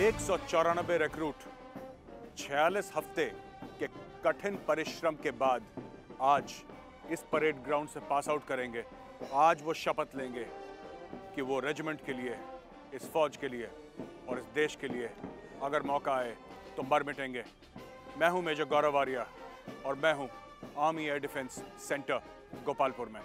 194 recruit 46 हफ्ते के कठिन परिश्रम के बाद आज इस परेड ग्राउंड से पास आउट करेंगे। आज वो शपथ लेंगे कि वो रेजिमेंट के लिए, इस फौज के लिए और इस देश के लिए अगर मौका आए तो मर मिटेंगे। मैं हूं मेजर गौरव आर्या और मैं हूं army air defence centre Gopalpur में।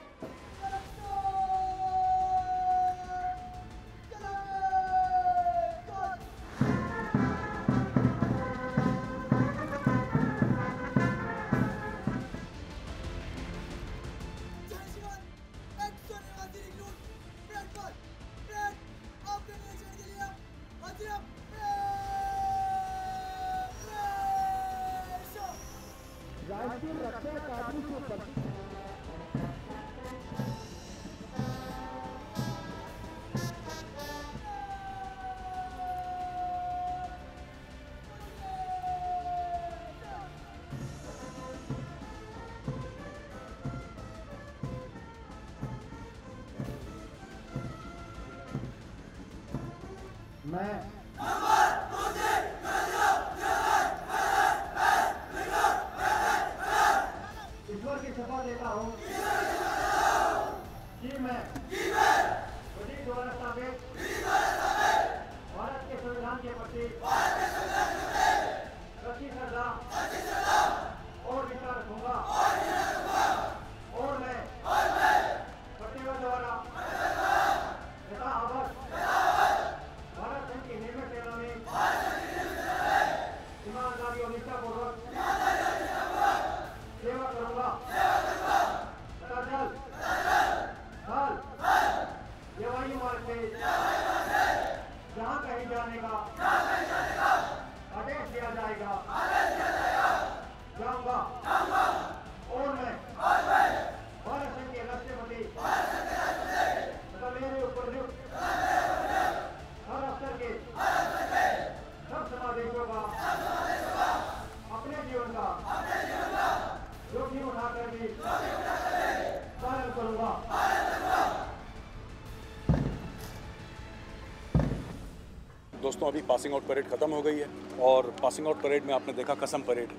दोस्तों, अभी पासिंग आउट परेड ख़त्म हो गई है और पासिंग आउट परेड में आपने देखा कसम परेड,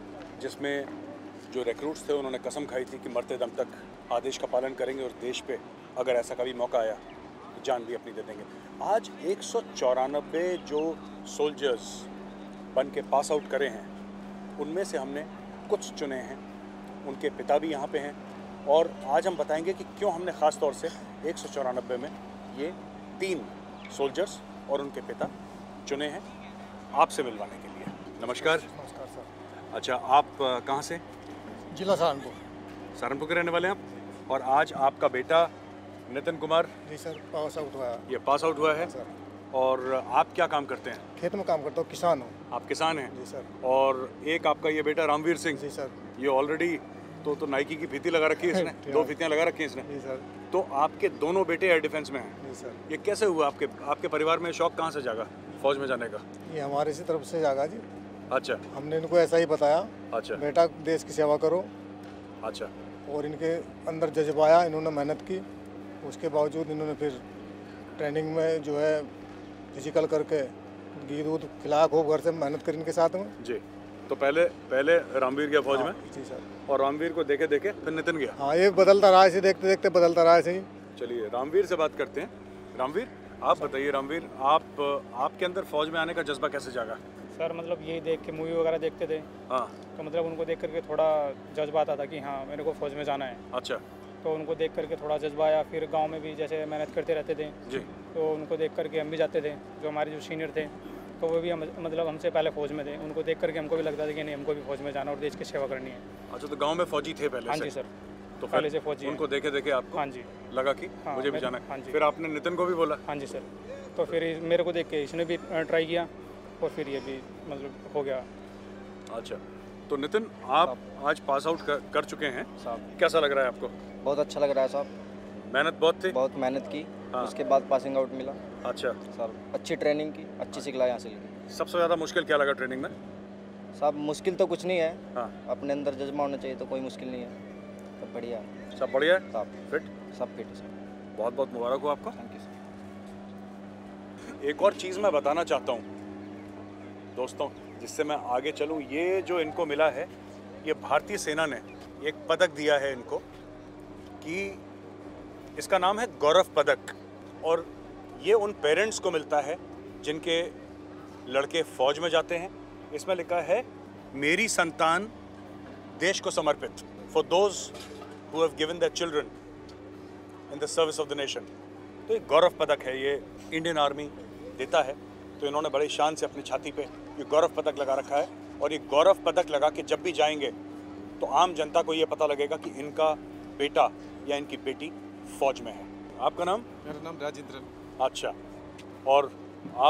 जिसमें जो रिक्रूट्स थे उन्होंने कसम खाई थी कि मरते दम तक आदेश का पालन करेंगे और देश पे अगर ऐसा कभी मौका आया तो जान भी अपनी दे देंगे। आज 194 जो सोल्जर्स बन के पास आउट करे हैं, उनमें से हमने कुछ चुने हैं। उनके पिता भी यहाँ पे हैं और आज हम बताएंगे कि क्यों हमने ख़ास तौर से 194 में ये 3 सोल्जर्स और उनके पिता चुने हैं आपसे मिलवाने के लिए। नमस्कार। नमस्कार सर। अच्छा, आप कहाँ से? जिला सहारनपुर। सहारनपुर के रहने वाले हैं आप और आज आपका बेटा नितिन कुमार। जी सर, पास आउट हुआ है। ये पास आउट हुआ है सर। और आप क्या काम करते हैं? खेत में काम करता हूँ, किसान हूँ। आप किसान हैं? जी सर। और एक आपका ये बेटा रामवीर सिंह। जी सर। ये ऑलरेडी तो नाइकी की फीती लगा रखी है इसने, 2 फीतियाँ लगा रखी हैं इसने। जी सर। तो आपके दोनों बेटे एयर डिफेंस में हैं। जी सर। ये कैसे हुआ? आपके परिवार में शौक कहाँ से जागा फौज में जाने का? ये हमारे इसी तरफ से जागा जी। अच्छा। हमने इनको ऐसा ही बताया। अच्छा। बेटा, देश की सेवा करो। अच्छा। और इनके अंदर जज्बा आया, इन्होंने मेहनत की, उसके बावजूद इन्होंने फिर ट्रेनिंग में जो है फिजिकल करके घी दूध खिलाया, खूब घर से मेहनत करी इनके साथ में। जी। तो पहले रामवीर गया फौज में। जी सर। और रामवीर को देखे देखे फिर नितिन गया। हाँ, ये बदलता रहा है, देखते देखते बदलता रहा है। चलिए रामवीर से बात करते हैं। रामवीर, आप बताइए। रामवीर, आपके अंदर फौज में आने का जज्बा कैसे जागा? सर, मतलब यही देख के, मूवी वगैरह देखते थे। हाँ। तो मतलब उनको देख करके थोड़ा जज्बा आता था कि हाँ, मेरे को फौज में जाना है। अच्छा। तो उनको देख करके थोड़ा जज्बा आया। फिर गाँव में भी जैसे मेहनत करते रहते थे। जी। तो उनको देख करके हम भी जाते थे। जो हमारे जो सीनियर थे तो वो भी मतलब हमसे पहले फौज में थे, उनको देख करके हमको भी लगता था कि नहीं, हमको भी फौज में जाना और देश की सेवा करनी है। अच्छा, तो गांव में फौजी थे पहले? हाँ जी सर। तो पहले से फौजी, उनको देखे देखे आपको? हाँ जी। लगा कि हाँ, मुझे भी जाना है। हाँ जी। फिर आपने नितिन को भी बोला? हाँ जी सर। तो फिर मेरे को देख के इसने भी ट्राई किया और फिर ये भी मतलब हो गया। अच्छा। तो नितिन, आप आज पास आउट कर चुके हैं साहब, कैसा लग रहा है आपको? बहुत अच्छा लग रहा है साहब। मेहनत बहुत थी? बहुत मेहनत की। हाँ। उसके बाद पासिंग आउट मिला। अच्छा सर। अच्छी ट्रेनिंग की, अच्छी सिखलाई हासिल की। सबसे ज़्यादा मुश्किल क्या लगा ट्रेनिंग में? साहब, मुश्किल तो कुछ नहीं है। हाँ। अपने अंदर जज्बा होना चाहिए तो कोई मुश्किल नहीं है। सब बढ़िया। सब बढ़िया साहब। फिट? सब फिट है सर। बहुत बहुत मुबारक हो आपका। Thank you sir. एक और चीज़ मैं बताना चाहता हूँ दोस्तों जिससे मैं आगे चलूँ, ये जो इनको मिला है ये भारतीय सेना ने एक पदक दिया है इनको कि इसका नाम है गौरव पदक। और ये उन पेरेंट्स को मिलता है जिनके लड़के फ़ौज में जाते हैं। इसमें लिखा है मेरी संतान देश को समर्पित, for those who have given their children in the service of the nation. तो ये गौरव पदक है, ये इंडियन आर्मी देता है। तो इन्होंने बड़ी शान से अपनी छाती पे ये गौरव पदक लगा रखा है। और ये गौरव पदक लगा के जब भी जाएंगे तो आम जनता को ये पता लगेगा कि इनका बेटा या इनकी बेटी फ़ौज में है। आपका नाम? मेरा नाम राजिंद्रन। अच्छा, और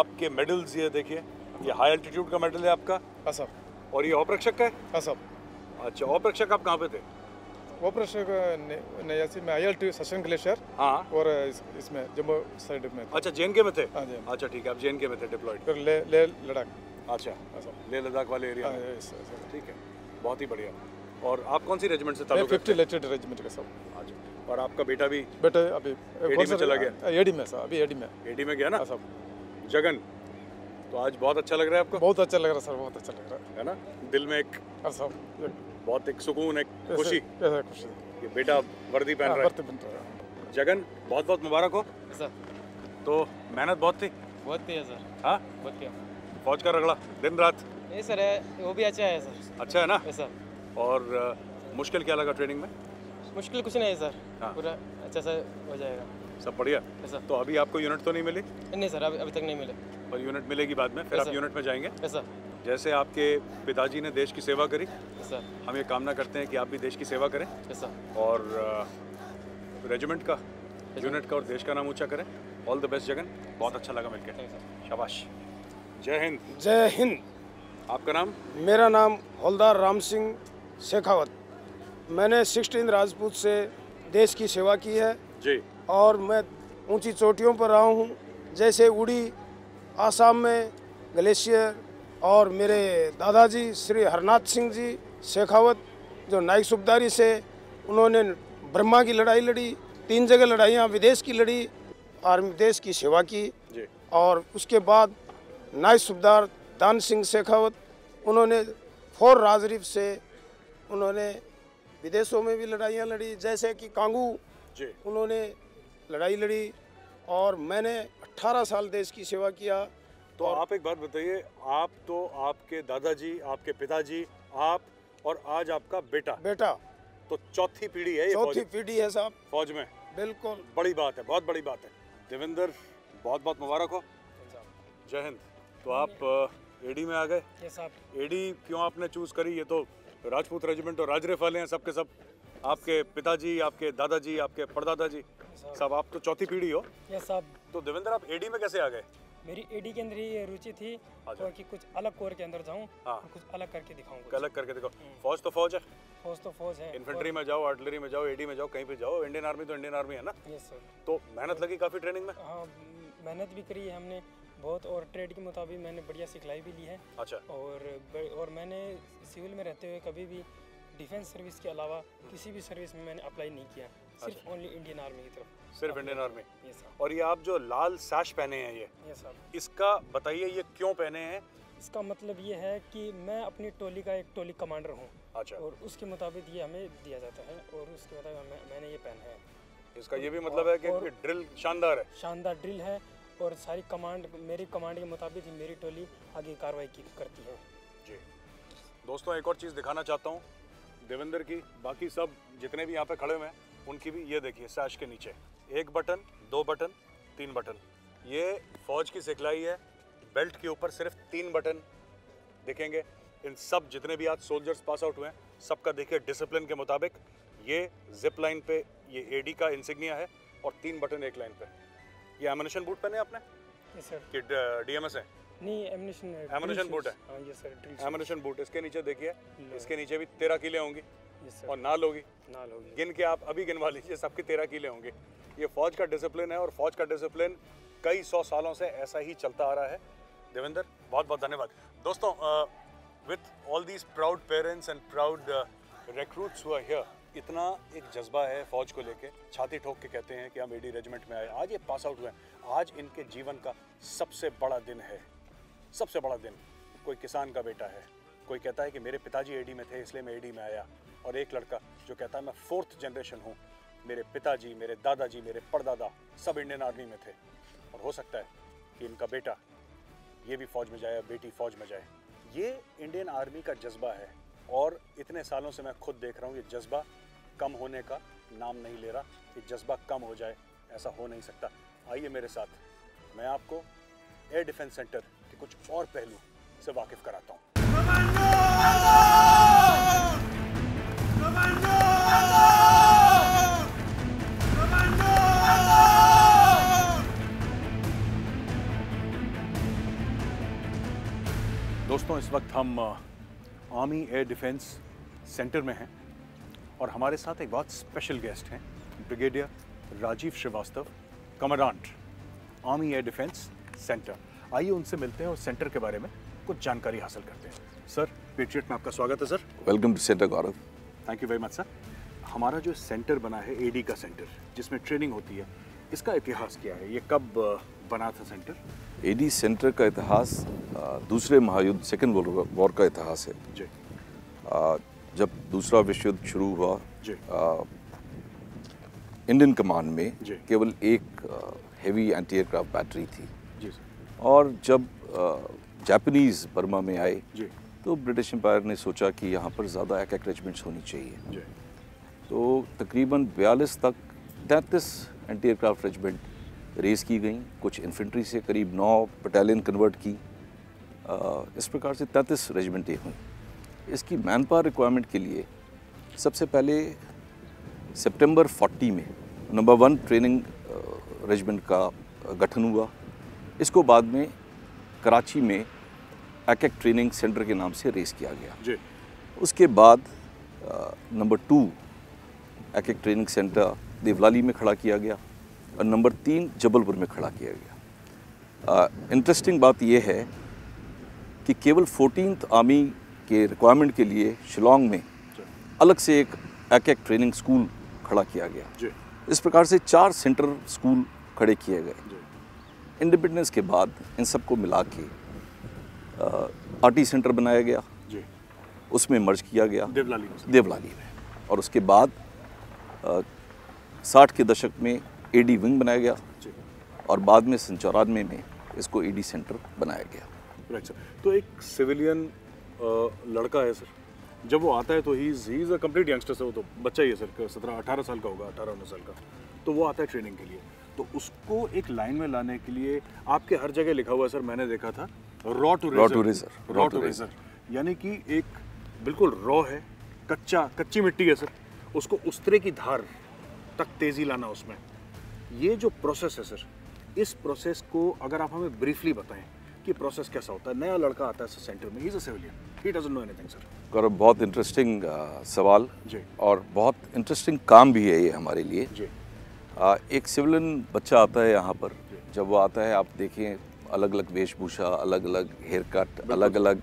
आपके मेडल्स ये देखिए, ये हाई एल्टीट्यूड का मेडल है आपका कसब, और ये ऑपरक्षक का है कसब। अच्छा, ऑपरक्षक आप कहाँ पे थे? ऑपरक्षक में आई सशन ग्लेशियर, हाँ, और इसमें जम्मू साइड में। अच्छा, जेएनके में थे? अच्छा ठीक है, आप जेएनके में थे डिप्लॉयड, ले लद्दाख। अच्छा, ले लद्दाख वाले एरिया, ठीक है, बहुत ही बढ़िया। और आप कौन सी रेजिमेंट से ताल्लुक रखते हैं? 50 रेजिमेंट का सब। अच्छा, और आपका बेटा भी? बेटा अभी एडी में चला गया। एडी में सर, अभी एडी में गया ना सब। जगन, तो आज बहुत अच्छा लग रहा है आपको? बहुत अच्छा लग रहा है सर, बहुत अच्छा लग रहा है ना, दिल में एक सब बहुत एक सुकून, एक खुशी। ये बेटा वर्दी पहन रहा है। जगन, बहुत बहुत मुबारक हो सर। तो मेहनत बहुत थी? बहुत थी है सर। हाँ, बहुत क्या फौज का रगड़ा दिन रात? नहीं सर, वो भी अच्छा है सर। अच्छा है ना सर। और मुश्किल क्या लगा ट्रेनिंग में? मुश्किल कुछ नहीं है सर, हाँ, पूरा अच्छा सर हो जाएगा सब। बढ़िया सर। तो अभी आपको यूनिट तो नहीं मिली? नहीं सर, अभी तक नहीं मिले, पर यूनिट मिलेगी बाद में, फिर आप यूनिट में जाएंगे सर। जैसे आपके पिताजी ने देश की सेवा करी सर, हम ये कामना करते हैं कि आप भी देश की सेवा करें सर, और रेजिमेंट का, यूनिट का और देश का नाम ऊँचा करें। ऑल द बेस्ट जगन, बहुत अच्छा लगा मिलकर, शाबाश। जय हिंद। जय हिंद। आपका नाम? मेरा नाम होल्दार राम सिंह शेखावत। मैंने 16 राजपूत से देश की सेवा की है जी, और मैं ऊंची चोटियों पर रहा हूं, जैसे उड़ी, आसाम में ग्लेशियर, और मेरे दादाजी श्री हरनाथ सिंह जी शेखावत जो नाइक सूबेदारी से, उन्होंने ब्रह्मा की लड़ाई लड़ी, 3 जगह लड़ाइयाँ विदेश की लड़ी, आर्मी देश की सेवा की जी। और उसके बाद नाइक सूबेदार दान सिंह शेखावत, उन्होंने 4 राजरीफ से उन्होंने विदेशों में भी लड़ाइयाँ लड़ी, जैसे कि कांगू जी, उन्होंने लड़ाई लड़ी। और मैंने 18 साल देश की सेवा किया। तो आप एक बात बताइए, आप तो, आपके दादाजी, आपके पिताजी, आप, और आज आपका बेटा तो चौथी पीढ़ी है। चौथी पीढ़ी है साहब फौज में, बिल्कुल बड़ी बात है, बहुत बड़ी बात है। देवेंद्र, बहुत बहुत मुबारक हो। जय हिंद। तो आप एडी में आ गए साहब। एडी क्यों आपने चूज करी? ये तो राजपूत रेजिमेंट और राजरेफ वाले हैं सबके सब, आपके पिताजी, आपके दादाजी, आपके परदादाजी सब, आप तो चौथी पीढ़ी हो। यस साहब। तो देवेंद्र, आप एडी में कैसे आ गए? मेरी एडी के अंदर ही रुचि थी कि कुछ अलग कोर के अंदर जाऊं, हाँ, कुछ अलग करके दिखाऊं। अलग करके दिखाओ, फौज तो फौज है, फौज तो फौज है। इन्फेंट्री में जाओ, आर्टिलरी में जाओ, एडी में जाओ, कहीं पे जाओ, इंडियन आर्मी तो इंडियन आर्मी है ना। Yes sir. तो मेहनत लगी काफ़ी ट्रेनिंग में? हाँ, मेहनत भी करी है हमने बहुत, और ट्रेड के मुताबिक मैंने बढ़िया सिखलाई भी ली है। अच्छा। और मैंने सिविल में रहते हुए कभी भी डिफेंस सर्विस के अलावा किसी भी सर्विस में मैंने अप्लाई नहीं किया, सिर्फ ओनली इंडियन आर्मी की तरफ। सिर्फ इंडियन आर्मी। Yes sir. और ये आप जो लाल साश पहने हैं ये, यस सर, इसका बताइए ये क्यों पहने हैं? इसका मतलब ये है कि मैं अपनी टोली का एक टोली कमांडर हूँ। अच्छा। और उसके मुताबिक ये हमें दिया जाता है, और उसके मुताबिक मैंने ये पहना है। इसका ये भी मतलब है कि ड्रिल शानदार है। शानदार ड्रिल है, और सारी कमांड, मेरी कमांड के मुताबिक ही मेरी टोली आगे कार्रवाई की करती है जी। दोस्तों, एक और चीज़ दिखाना चाहता हूँ देवेंद्र की, बाकी सब जितने भी यहाँ पे खड़े हुए हैं उनकी भी, ये देखिए सैश के नीचे 1 बटन, 2 बटन, 3 बटन, ये फौज की सिखलाई है। बेल्ट के ऊपर सिर्फ 3 बटन दिखेंगे। इन सब जितने भी आज सोल्जर्स पास आउट हुए हैं सबका देखिए डिसिप्लिन के मुताबिक ये जिप लाइन पे ये एडी का इंसिग्निया है, और 3 बटन एक लाइन पे। ये एमिनेशन बूट पहने आपने? Yes sir. कि डीएमएस है? नहीं, एमिनेशन बूट है। हाँ यस सर, एमिनेशन बूट। इसके नीचे देखिए, इसके नीचे भी 13 कीलें होंगी। Yes sir. और नाल होगी गिन के आप अभी गिनवा लीजिए, सबकी 13 कीलें होंगी। ये फौज का डिसिप्लिन है, और फौज का डिसिप्लिन कई 100 सालों से ऐसा ही चलता आ रहा है। देवेंद्र, बहुत बहुत धन्यवाद। दोस्तों, with all these proud parents and proud recruits who are here, इतना एक जज्बा है फ़ौज को लेके, छाती ठोक के कहते हैं कि हम एडी रेजिमेंट में आए। आज ये पास आउट हुए हैं, आज इनके जीवन का सबसे बड़ा दिन है, सबसे बड़ा दिन। कोई किसान का बेटा है, कोई कहता है कि मेरे पिताजी एडी में थे इसलिए मैं एडी में आया, और एक लड़का जो कहता है मैं फोर्थ जनरेशन हूँ, मेरे पिताजी, मेरे दादाजी, मेरे परदादा सब इंडियन आर्मी में थे, और हो सकता है कि इनका बेटा ये भी फौज में जाए, बेटी फौज में जाए। ये इंडियन आर्मी का जज्बा है, और इतने सालों से मैं खुद देख रहा हूँ ये जज्बा कम होने का नाम नहीं ले रहा। ये जज्बा कम हो जाए ऐसा हो नहीं सकता। आइए मेरे साथ, मैं आपको एयर डिफेंस सेंटर के कुछ और पहलू से वाकिफ कराता हूँ। दोस्तों, इस वक्त हम आर्मी एयर डिफेंस सेंटर में हैं और हमारे साथ एक बहुत स्पेशल गेस्ट हैं, brigadier Rajiv Srivastava, commandant army air defence centre. आइए उनसे मिलते हैं और सेंटर के बारे में कुछ जानकारी हासिल करते हैं। सर, पेट्रियट में आपका स्वागत है। Sir, welcome to centre Gaurav. Thank you very much sir. हमारा जो सेंटर बना है एडी का सेंटर जिसमें ट्रेनिंग होती है, इसका इतिहास क्या है? ये कब बना था सेंटर? एडी सेंटर का इतिहास दूसरे महायुद्ध सेकेंड वर्ल्ड वॉर का इतिहास है जी। जब दूसरा विश्व युद्ध शुरू हुआ इंडियन कमांड में केवल एक हेवी एंटी एयरक्राफ्ट बैटरी थी जी। और जब जापानीज बर्मा में आए तो ब्रिटिश एम्पायर ने सोचा कि यहाँ पर ज़्यादा एक रेजिमेंट्स होनी चाहिए जी। तो तकरीबन 42 तक 33 एंटी एयरक्राफ्ट रेजिमेंट रेस की गई। कुछ इन्फेंट्री से करीब 9 बटालियन कन्वर्ट की। इस प्रकार से 33 रेजिमेंटें हुई। इसकी मैन पावर रिक्वायरमेंट के लिए सबसे पहले सितंबर 40 में नंबर 1 ट्रेनिंग रेजिमेंट का गठन हुआ। इसको बाद में कराची में एक ट्रेनिंग सेंटर के नाम से रेस किया गया जी। उसके बाद नंबर 2 एक ट्रेनिंग सेंटर देवलाली में खड़ा किया गया और नंबर 3 जबलपुर में खड़ा किया गया। इंटरेस्टिंग बात यह है कि केवल 14th आर्मी के रिक्वायरमेंट के लिए शिलोंग में अलग से एक ट्रेनिंग स्कूल खड़ा किया गया। इस प्रकार से 4 सेंटर स्कूल खड़े किए गए। इंडिपेंडेंस के बाद इन सबको मिला के आरटी सेंटर बनाया गया, उसमें मर्ज किया गया देवलाली में। और उसके बाद 60 के दशक में एडी विंग बनाया गया और बाद में 1994 में इसको एडी सेंटर बनाया गया। Right sir. तो एक सिविलियन लड़का है सर, जब वो आता है तो he is a complete youngster sir. वो तो बच्चा ही है सर, 17-18 साल का होगा, 18-19 साल का। तो वो आता है ट्रेनिंग के लिए, तो उसको एक लाइन में लाने के लिए आपके हर जगह लिखा हुआ है सर, मैंने देखा था, रॉ टू रेजर, यानी कि एक बिल्कुल रॉ है, कच्ची मिट्टी है सर, उसको उस तरह की धार तक तेज़ी लाना उसमें। ये जो प्रोसेस है सर, इस प्रोसेस को अगर आप हमें ब्रीफली बताएं कि प्रोसेस कैसा होता है। नया लड़का आता है सर सेंटर में, he is a civilian, he doesn't know anything sir. Gaurav, बहुत इंटरेस्टिंग सवाल जी, और बहुत इंटरेस्टिंग काम भी है ये हमारे लिए जी। एक सिविलियन बच्चा आता है यहाँ पर, जब वो आता है आप देखें अलग अलग वेशभूषा, अलग अलग हेयर कट, अलग अलग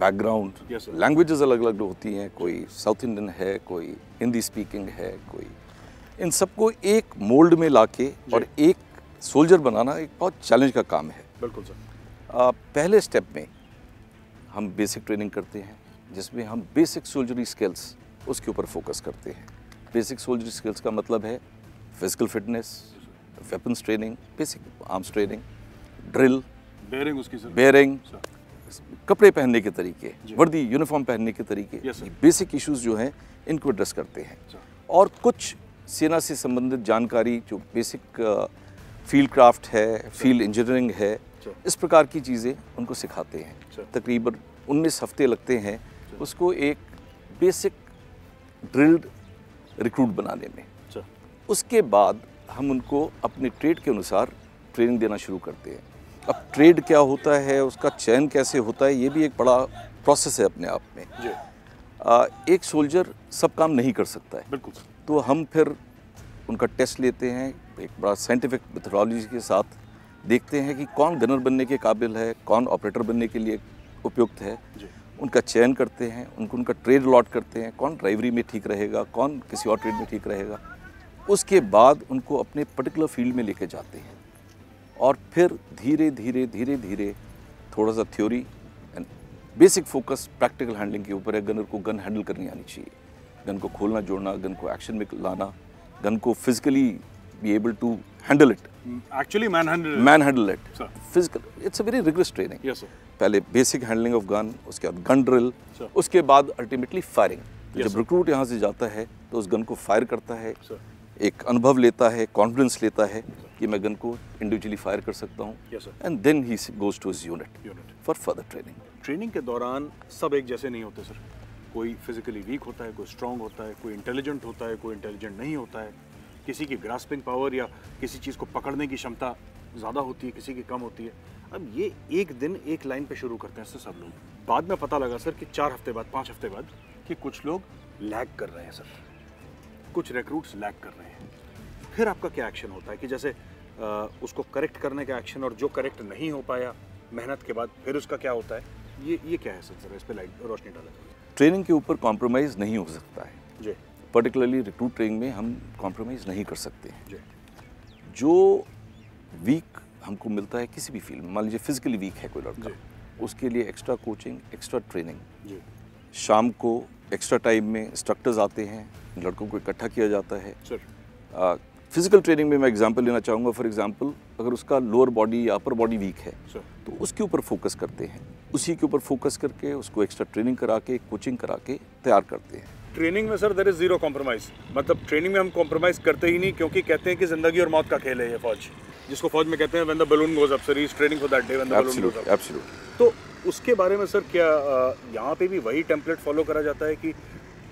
बैकग्राउंड, लैंग्वेजेस अलग अलग होती हैं, कोई साउथ इंडियन है, कोई हिंदी स्पीकिंग है, कोई, इन सबको एक मोल्ड में लाके और एक सोल्जर बनाना एक बहुत चैलेंज का काम है। बिल्कुल सर। पहले स्टेप में हम बेसिक ट्रेनिंग करते हैं जिसमें हम बेसिक सोल्जरी स्किल्स उसके ऊपर फोकस करते हैं। बेसिक सोल्जरी स्किल्स का मतलब है physical fitness, weapons training, basic arms training, drill, bearing, कपड़े पहनने के तरीके, वर्दी यूनिफॉर्म पहनने के तरीके, बेसिक इश्यूज जो हैं इनको एड्रेस करते हैं। और कुछ सेना से संबंधित जानकारी जो बेसिक फील्ड क्राफ्ट है, फील्ड इंजीनियरिंग है, इस प्रकार की चीज़ें उनको सिखाते हैं। तकरीबन 19 हफ्ते लगते हैं उसको एक बेसिक ड्रिल्ड रिक्रूट बनाने में। उसके बाद हम उनको अपने ट्रेड के अनुसार ट्रेनिंग देना शुरू करते हैं। अब ट्रेड क्या होता है, उसका चयन कैसे होता है, ये भी एक बड़ा प्रोसेस है अपने आप में। एक सोल्जर सब काम नहीं कर सकता है। बिल्कुल। तो हम फिर उनका टेस्ट लेते हैं, एक बड़ा साइंटिफिक मेथोडोलॉजी के साथ देखते हैं कि कौन गनर बनने के काबिल है, कौन ऑपरेटर बनने के लिए उपयुक्त है। उनका चयन करते हैं, उनको उनका ट्रेड अलॉट करते हैं, कौन ड्राइवरी में ठीक रहेगा, कौन किसी और ट्रेड में ठीक रहेगा। उसके बाद उनको अपने पर्टिकुलर फील्ड में लेके जाते हैं और फिर धीरे धीरे थोड़ा सा theory, basic focus practical handling के ऊपर है। गनर को गन हैंडल करनी आनी चाहिए, गन को खोलना जोड़ना, गन को एक्शन में लाना, गन को physically be able to handle it, actually man handle it physical. It's a very rigorous training. पहले बेसिक हैंडलिंग ऑफ गन, उसके बाद गन ड्रिल, उसके बाद अल्टीमेटली फायरिंग। जब रिक्रूट यहाँ से जाता है तो उस गन को फायर करता है, एक अनुभव लेता है, कॉन्फिडेंस लेता है कि मैं गन को इंडिविजुअली फायर कर सकता हूँ। And then he goes to his unit for further training. Training के दौरान सब एक जैसे नहीं होते सर, कोई फिजिकली वीक होता है, कोई स्ट्रांग होता है, कोई इंटेलिजेंट होता है, कोई इंटेलिजेंट नहीं होता है, किसी की ग्रास्पिंग पावर या किसी चीज़ को पकड़ने की क्षमता ज़्यादा होती है, किसी की कम होती है। अब ये एक दिन एक लाइन पे शुरू करते हैं सर सब लोग, बाद में पता लगा सर कि 4 हफ्ते बाद, 5 हफ्ते बाद कि कुछ लोग लैग कर रहे हैं सर, कुछ रिक्रूट्स लैग कर रहे हैं। फिर आपका क्या एक्शन होता है कि जैसे उसको करेक्ट करने का एक्शन, और जो करेक्ट नहीं हो पाया मेहनत के बाद फिर उसका क्या होता है, ये क्या है सर? इस पर लाइट रोशनी डाला। ट्रेनिंग के ऊपर कॉम्प्रोमाइज़ नहीं हो सकता है जी, पर्टिकुलरली रिक्रूट ट्रेनिंग में हम कॉम्प्रोमाइज़ नहीं कर सकते हैं जी। जो वीक हमको मिलता है किसी भी फील्ड में, मान लीजिए फिजिकली वीक है कोई लड़का, उसके लिए एक्स्ट्रा कोचिंग, एक्स्ट्रा ट्रेनिंग जी। शाम को एक्स्ट्रा टाइम में इंस्ट्रक्टर्स आते हैं, लड़कों को इकट्ठा किया जाता है। फिजिकल ट्रेनिंग में मैं एग्जांपल लेना चाहूँगा, फॉर एग्जांपल अगर उसका लोअर बॉडी या अपर बॉडी वीक है तो उसके ऊपर फोकस करते हैं, उसी के ऊपर फोकस करके उसको एक्स्ट्रा ट्रेनिंग करा के, कोचिंग करा के तैयार करते हैं। ट्रेनिंग में sir there is zero compromise, मतलब ट्रेनिंग में हम कॉम्प्रोमाइज़ करते ही नहीं, क्योंकि कहते हैं कि ज़िंदगी और मौत का खेल है ये फौज, जिसको फौज में कहते हैं when the balloon goes up sir, he is training for that day when the balloon goes up. Absolutely. तो उसके बारे में सर क्या यहाँ पे भी वही टेम्पलेट फॉलो करा जाता है कि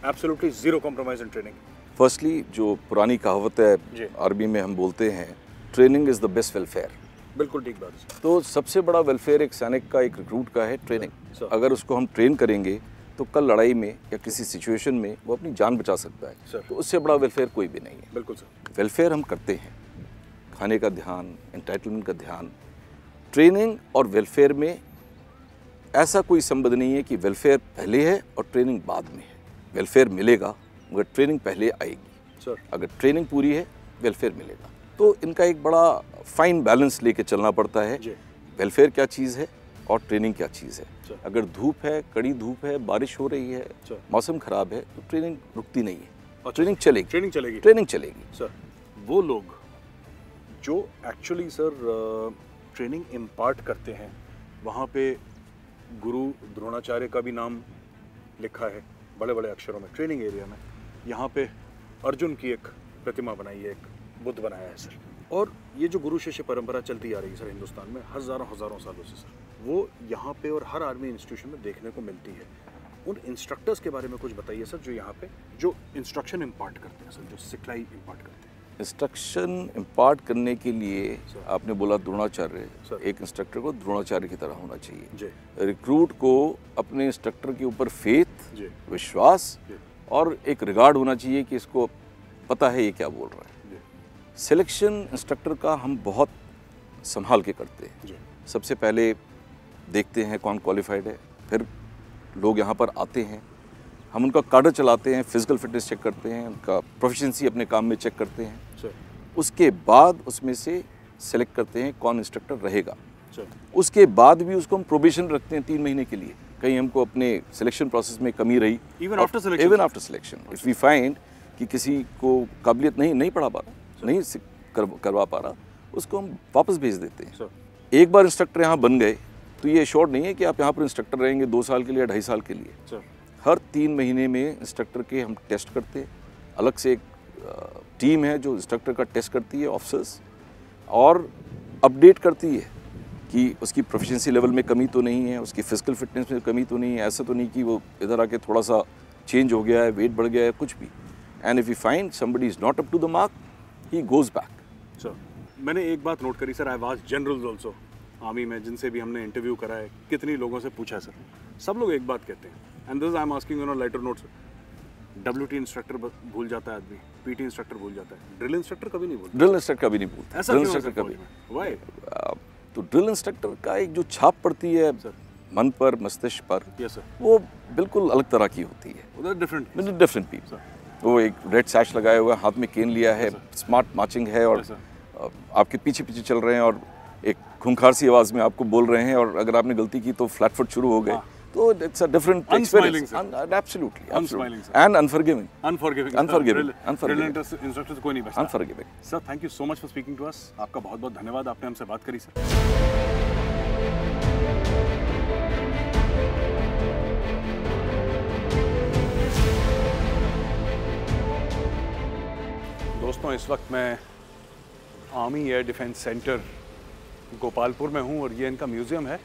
absolutely zero compromise in training? Firstly जो पुरानी कहावत है आर्मी में, हम बोलते हैं training is the best welfare. बिल्कुल ठीक बात। तो सबसे बड़ा वेलफेयर एक सैनिक का, एक रिक्रूट का है ट्रेनिंग। अगर उसको हम ट्रेन करेंगे तो कल लड़ाई में या किसी सिचुएशन में वो अपनी जान बचा सकता है सर, तो उससे बड़ा वेलफेयर कोई भी नहीं है। बिल्कुल सर। वेलफेयर हम करते हैं, खाने का ध्यान, एंटाइटलमेंट का ध्यान। ट्रेनिंग और वेलफेयर में ऐसा कोई संबंध नहीं है कि वेलफेयर पहले है और ट्रेनिंग बाद में है। वेलफेयर मिलेगा मगर ट्रेनिंग पहले आएगी सर। अगर ट्रेनिंग पूरी है वेलफेयर मिलेगा। तो इनका एक बड़ा फाइन बैलेंस लेके चलना पड़ता है, वेलफेयर क्या चीज़ है और ट्रेनिंग क्या चीज़ है। अगर धूप है, कड़ी धूप है, बारिश हो रही है, मौसम खराब है, तो ट्रेनिंग रुकती नहीं है और ट्रेनिंग चलेगी, ट्रेनिंग चलेगी, ट्रेनिंग चलेगी सर। वो लोग जो एक्चुअली सर ट्रेनिंग इम्पार्ट करते हैं, वहाँ पे गुरु द्रोणाचार्य का भी नाम लिखा है बड़े बड़े अक्षरों में ट्रेनिंग एरिया में। यहाँ पे अर्जुन की एक प्रतिमा बनाई है, एक बुद्ध बनाया है सर। और ये जो गुरु शिष्य परंपरा चलती आ रही है सर हिंदुस्तान में हज़ारों सालों से सर, वो यहाँ पे और हर आर्मी इंस्टीट्यूशन में देखने को मिलती है। उन इंस्ट्रक्टर्स के बारे में कुछ बताइए सर, जो यहाँ पे जो इंस्ट्रक्शन इम्पार्ट करते हैं सर, जो सिखलाई इम्पार्ट करते हैं। इंस्ट्रक्शन इम्पार्ट करने के लिए आपने बोला द्रोणाचार्य सर, एक इंस्ट्रक्टर को द्रोणाचार्य की तरह होना चाहिए। रिक्रूट को अपने इंस्ट्रक्टर के ऊपर फेथ, विश्वास और एक रिगार्ड होना चाहिए कि इसको पता है ये क्या बोल रहा है। सिलेक्शन इंस्ट्रक्टर का हम बहुत संभाल के करते हैं। सबसे पहले देखते हैं कौन क्वालिफाइड है, फिर लोग यहाँ पर आते हैं, हम उनका कार्डर चलाते हैं, फिजिकल फिटनेस चेक करते हैं, उनका प्रोफिशिएंसी अपने काम में चेक करते हैं। उसके बाद उसमें से सेलेक्ट करते हैं कौन इंस्ट्रक्टर रहेगा। उसके बाद भी उसको हम प्रोबेशन रखते हैं 3 महीने के लिए, कहीं हमको अपने सिलेक्शन प्रोसेस में कमी रही, even after selection if we find कि किसी को काबिलियत नहीं पढ़ा पा रहा, नहीं करवा पा रहा, उसको हम वापस भेज देते हैं। एक बार इंस्ट्रक्टर यहाँ बन गए तो ये शॉर्ट नहीं है कि आप यहाँ पर इंस्ट्रक्टर रहेंगे 2 साल के लिए या 2.5 साल के लिए। हर 3 महीने में इंस्ट्रक्टर के हम टेस्ट करते हैं, अलग से एक टीम है जो इंस्ट्रक्टर का टेस्ट करती है, ऑफिसर्स, और अपडेट करती है कि उसकी प्रोफिशिएंसी लेवल में कमी तो नहीं है, उसकी फिजिकल फिटनेस में कमी तो नहीं है, ऐसा तो नहीं कि वो इधर आके थोड़ा सा चेंज हो गया है, वेट बढ़ गया है, कुछ भी। And if you find somebody is not up to the mark He goes back. Sir, मैंने एक बात नोट करी sir, I was generals also army में, जिनसे भी हमने इंटरव्यू करा है, कितने लोगों से पूछा है सर, सब लोग एक बात कहते हैं, and this I am asking on lighter notes. WT instructor भूल जाता है आदमी, PT इंस्ट्रक्टर भूल जाता है, ड्रिल इंस्ट्रक्टर कभी नहीं भूलता। ड्रिल इंस्ट्रक्टर कभी नहीं भूलता, ऐसा ड्रिल इंस्ट्रक्टर कभी वाई? तो ड्रिल इंस्ट्रक्टर का एक जो छाप पड़ती है सर मन पर, मस्तिष्क पर, वो बिल्कुल अलग तरह की होती है। डिफरेंट पीपल, वो एक रेड सैश लगाए हुआ, हाथ में केन लिया है, स्मार्ट मार्चिंग है, और आपके पीछे पीछे चल रहे हैं और एक खूंखार सी आवाज़ में आपको बोल रहे हैं, और अगर आपने गलती की तो फ्लैट फुट शुरू हो गए। So it's a different experience. Absolutely. Unsmiling, sir. And unforgiving. Unforgiving. Unforgiving. Unforgiving. Instructions कोई नहीं बचता. Unforgiving. Sir, thank you so much for speaking to us. आपका बहुत-बहुत धन्यवाद. आपने हमसे बात करी, सर. दोस्तों, इस वक्त मैं army air defence centre Gopalpur में हूँ और ये इनका म्यूजियम है.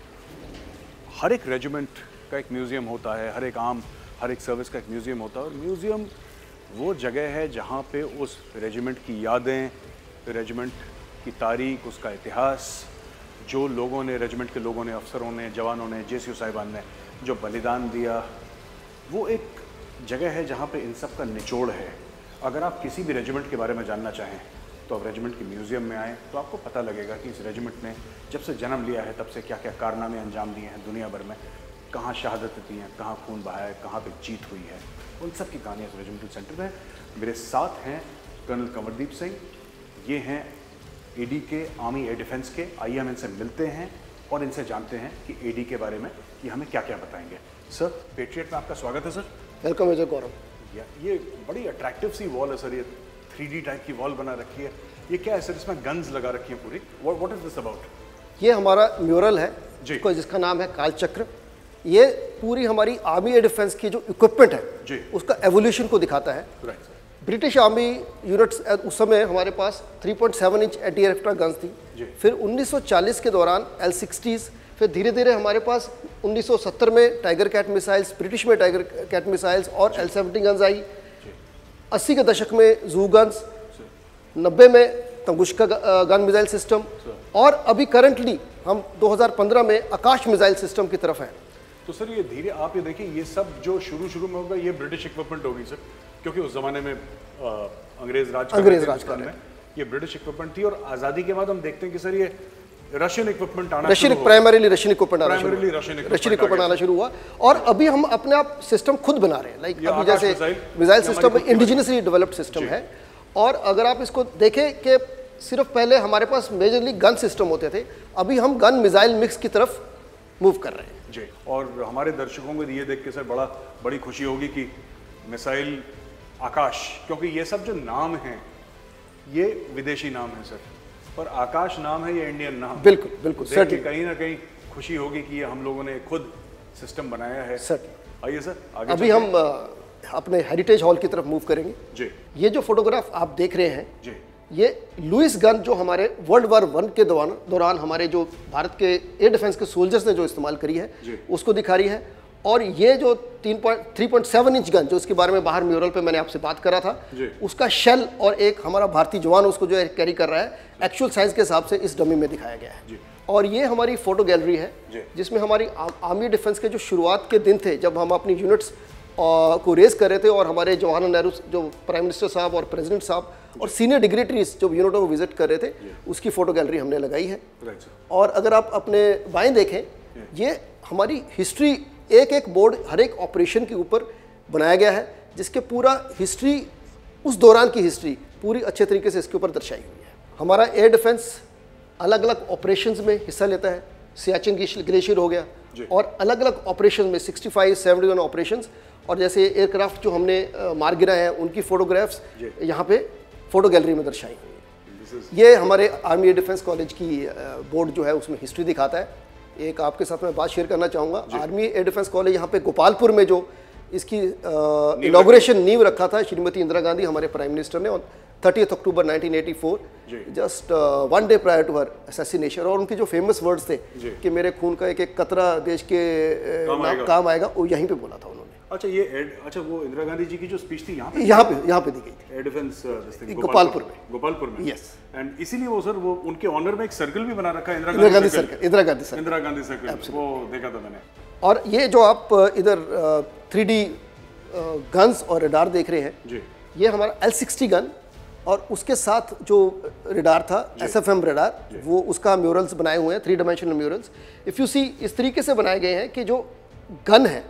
हर एक रेजिमेंट का एक म्यूज़ियम होता है, हर एक आर्म, हर एक सर्विस का एक म्यूज़ियम होता है. और म्यूज़ियम वो जगह है जहाँ पे उस रेजिमेंट की यादें, रेजिमेंट की तारीख, उसका इतिहास, जो लोगों ने, रेजिमेंट के लोगों ने, अफसरों ने, जवानों ने, JCO साहिबान ने जो बलिदान दिया, वो एक जगह है जहाँ पे इन सब का निचोड़ है. अगर आप किसी भी रेजिमेंट के बारे में जानना चाहें तो आप रेजिमेंट के म्यूज़ियम में आएँ तो आपको पता लगेगा कि इस रेजिमेंट ने जब से जन्म लिया है तब से क्या क्या कारनामे अंजाम दिए हैं दुनिया भर में, कहाँ शहादतें दी हैं, कहाँ खून बहा है, कहाँ पे जीत हुई है, उन सब की कहानियाँ इस रेजिमेंटल सेंटर में. मेरे साथ हैं कर्नल कंवरदीप सिंह, ये हैं AD के आर्मी एयर डिफेंस के. आइए हम इनसे मिलते हैं और इनसे जानते हैं कि AD के बारे में कि हमें क्या क्या बताएंगे. सर, पेट्रियट में आपका स्वागत है. Sir, welcome major Gaurav. ये बड़ी अट्रैक्टिव सी वॉल है सर, ये 3D टाइप की वॉल बना रखी है. ये क्या है सर, इसमें गन्स लगा रखी है पूरी. What is this about? ये हमारा म्यूरल है जी, जिसका नाम है काल चक्र. ये पूरी हमारी आर्मी एयर डिफेंस की जो इक्विपमेंट है जी, उसका एवोल्यूशन को दिखाता है. राइट. ब्रिटिश आर्मी यूनिट्स उस समय हमारे पास 3.7 इंच एंटी-एयरक्राफ्ट गन्स थी जी. फिर 1940 के दौरान L-60s, फिर धीरे धीरे हमारे पास 1970 में टाइगर कैट मिसाइल्स, ब्रिटिश में टाइगर कैट मिसाइल्स और L-70 गन्स आई. 80 के दशक में ZU गन्स, 90 में तंगुश्का गन मिसाइल सिस्टम, और अभी करंटली हम 2015 में आकाश मिसाइल सिस्टम की तरफ हैं. तो सर ये धीरे आप ये देखिए, ये सब जो शुरू में होगा ये ब्रिटिश इक्विपमेंट होगी सर, क्योंकि उस जमाने में अंग्रेज राज में ये ब्रिटिश इक्विपमेंट थी. और आज़ादी के बाद हम देखते हैं कि सर ये रशियन इक्विपमेंट आना शुरू हुआ, प्राइमरीली रशियन इक्विपमेंट आना शुरू हुआ. और अभी हम अपने आप सिस्टम खुद बना रहे हैं, लाइक अभी जैसे missile system indigenously developed system है. और अगर आप इसको देखें कि सिर्फ पहले हमारे पास मेजरली गन सिस्टम होते थे, अभी हम गन मिसाइल मिक्स की तरफ मूव कर रहे हैं जी. और हमारे दर्शकों को ये देख के सर बड़ी खुशी होगी कि मिसाइल आकाश, क्योंकि ये सब जो नाम हैं ये विदेशी नाम है सर, पर आकाश नाम है, ये इंडियन नाम. बिल्कुल बिल्कुल सर, कहीं ना कहीं खुशी होगी कि ये हम लोगों ने खुद सिस्टम बनाया है सर. आइए सर आगे. अभी हम अपने हेरिटेज हॉल की तरफ मूव करेंगे जी. ये जो फोटोग्राफ आप देख रहे हैं जी, ये लुइस गन जो हमारे World War I के दौरान हमारे जो भारत के एयर डिफेंस के सोल्जर्स ने जो इस्तेमाल करी है उसको दिखा रही है. और ये जो 3.7 इंच गन जो इसके बारे में बाहर म्यूरल पे मैंने आपसे बात करा था, उसका शेल और एक हमारा भारतीय जवान उसको जो है कैरी कर रहा है, एक्चुअल साइज के हिसाब से इस डमी में दिखाया गया है. और ये हमारी फोटो गैलरी है जिसमें हमारी आर्मी डिफेंस के जो शुरुआत के दिन थे, जब हम अपनी यूनिट्स को रेस कर रहे थे और हमारे जवाहरलाल नेहरू जो प्राइम मिनिस्टर साहब और प्रेसिडेंट साहब और सीनियर डिग्नेटरीज जो यूनिटों को विजिट कर रहे थे, उसकी फ़ोटो गैलरी हमने लगाई है. और अगर आप अपने बाएँ देखें, ये हमारी हिस्ट्री, एक एक बोर्ड हर एक ऑपरेशन के ऊपर बनाया गया है, जिसके पूरा हिस्ट्री, उस दौरान की हिस्ट्री पूरी अच्छे तरीके से इसके ऊपर दर्शाई हुई है. हमारा एयर डिफेंस अलग अलग ऑपरेशंस में हिस्सा लेता है. सियाचिन ग्लेशियर हो गया, और अलग अलग ऑपरेशन में 65-71 ऑपरेशन, और जैसे एयरक्राफ्ट जो हमने मार गिरा है उनकी फोटोग्राफ्स यहाँ पे फोटो गैलरी में दर्शाई हुई है. ये हमारे आर्मी एयर डिफेंस कॉलेज की बोर्ड जो है उसमें हिस्ट्री दिखाता है. एक आपके साथ मैं बात शेयर करना चाहूँगा, आर्मी एयर डिफेंस कॉलेज यहाँ पे गोपालपुर में जो इसकी इनॉग्रेशन नींव रखा था श्रीमती इंदिरा गांधी हमारे प्राइम मिनिस्टर ने, और 30 October 1984, just one day prior to her assassination. और उनके जो फेमस वर्ड्स थे कि मेरे खून का एक एक कतरा देश के काम आएगा, वो यहीं पे बोला था उन्होंने. अच्छा, अच्छा वो इंदिरा गांधी जी की जो स्पीच थी यहाँ पे दी गई थी एयर डिफेंस गोपालपुर में. यस. एंड इसीलिए वो सर, वो उनके ऑनर में एक सर्कल भी बना रखा है, इंदिरा गांधी सर्कल, वो देखा था मैंने. और ये जो आप इधर 3D गन्स और रडार देख रहे हैं जी, ये हमारा L-60 गन और उसके साथ जो रडार था SFM रडार, वो उसका म्यूरल्स बनाए हुए हैं, 3D murals. If you see, इस तरीके से बनाए गए हैं कि जो गन है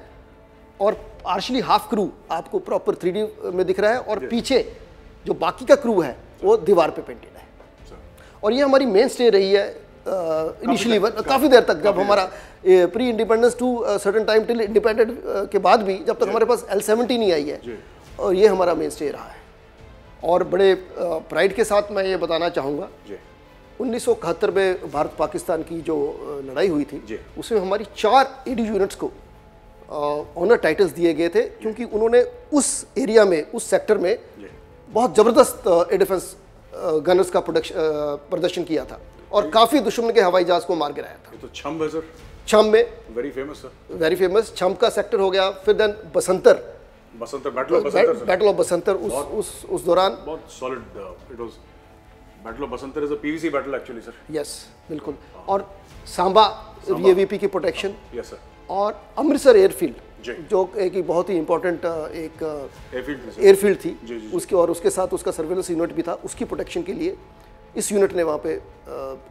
और पार्शली हाफ क्रू आपको प्रॉपर 3D में दिख रहा है, और पीछे जो बाकी का क्रू है वो दीवार पे पेंटेड है. और ये हमारी मेन स्टे रही है इनिशियली काफ़ी देर तक, जब हमारा pre independence to certain time till independent के बाद भी जब तक हमारे पास L-17 नहीं आई है, और ये हमारा मेन स्टे रहा है। और बड़े प्राइड के साथ मैं ये बताना चाहूँगा 1971 में भारत पाकिस्तान की जो लड़ाई हुई थी उसमें हमारी 4 ADU यूनिट्स को ऑनर टाइटल्स दिए गए थे, क्योंकि उन्होंने उस एरिया में, उस सेक्टर में बहुत ज़बरदस्त एयर डिफेंस गनर्स का प्रदर्शन किया था और काफ़ी दुश्मन के हवाई जहाज़ को मार गिराया था। तो छम्ब है सर, छम्ब में very famous sir, very famous Chhamb का सेक्टर हो गया। फिर then Basantar, battle of Basantar, उस दौरान बहुत solid, it was battle of Basantar is a PVC battle actually sir. Yes बिल्कुल। और सांबा वीएवीपी की प्रोटेक्शन, यस सर। और अमृतसर एयरफील्ड जो एक बहुत ही इंपॉर्टेंट एक एयरफील्ड थी, उसके और उसके साथ उसका सर्वेलेंस यूनिट भी था, उसकी प्रोटेक्शन के लिए इस यूनिट ने वहाँ पे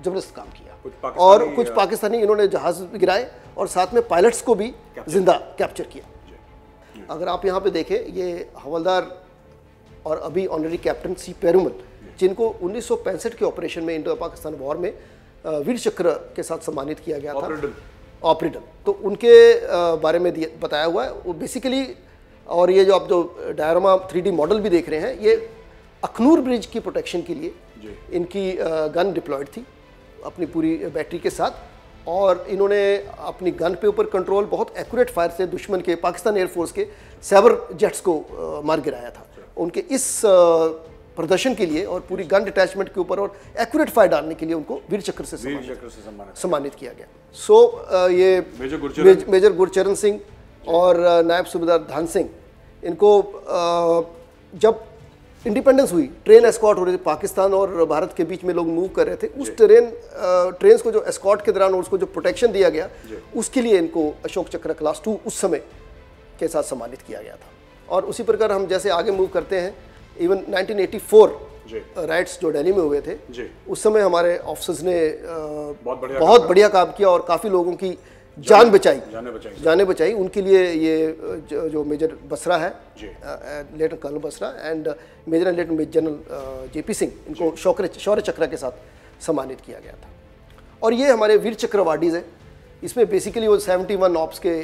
जबरदस्त काम किया। और कुछ पाकिस्तानी इन्होंने जहाज गिराए और साथ में पायलट्स को भी जिंदा कैप्चर किया। अगर आप यहाँ पे देखें, ये हवलदार और अभी ऑनरेरी कैप्टन सी पेरूमल, जिनको 1965 के ऑपरेशन में, इंडो पाकिस्तान वॉर में वीर चक्र के साथ सम्मानित किया गया था, ऑपरेटर, तो उनके बारे में बताया हुआ है वो बेसिकली। और ये जो आप जो डायरामा 3D मॉडल भी देख रहे हैं, ये अखनूर ब्रिज की प्रोटेक्शन के लिए इनकी गन डिप्लॉयड थी अपनी पूरी बैटरी के साथ, और इन्होंने अपनी गन पे ऊपर कंट्रोल बहुत एक्यूरेट फायर से दुश्मन के, पाकिस्तान एयरफोर्स के सैबर जेट्स को मार गिराया था। उनके इस प्रदर्शन के लिए और पूरी गन डिटैचमेंट के ऊपर और एक्यूरेट फायर डालने के लिए उनको वीर चक्र से सम्मानित किया गया। सो ये मेजर गुरचरण सिंह और नायब सूबेदार धान सिंह, इनको जब इंडिपेंडेंस हुई, ट्रेन एस्कॉर्ट हो रही थी, पाकिस्तान और भारत के बीच में लोग मूव कर रहे थे, उस ट्रेन को जो एस्कॉर्ट के दौरान उसको जो प्रोटेक्शन दिया गया, उसके लिए इनको अशोक चक्र क्लास 2 उस समय के साथ सम्मानित किया गया था। और उसी प्रकार हम जैसे आगे मूव करते हैं, इवन 1984 राइट्स जो दिल्ली में हुए थे, उस समय हमारे ऑफिसर्स ने बहुत बढ़िया काम किया और काफ़ी लोगों की जान बचाई, जाने बचाई। उनके लिए ये जो मेजर बसरा है, lieutenant colonel Basra, and major and lieutenant general JP Singh, इनको शौर्य चक्र के साथ सम्मानित किया गया था। और ये हमारे वीर चक्रवार्डीज हैं, इसमें बेसिकली वो 71 ऑप्स के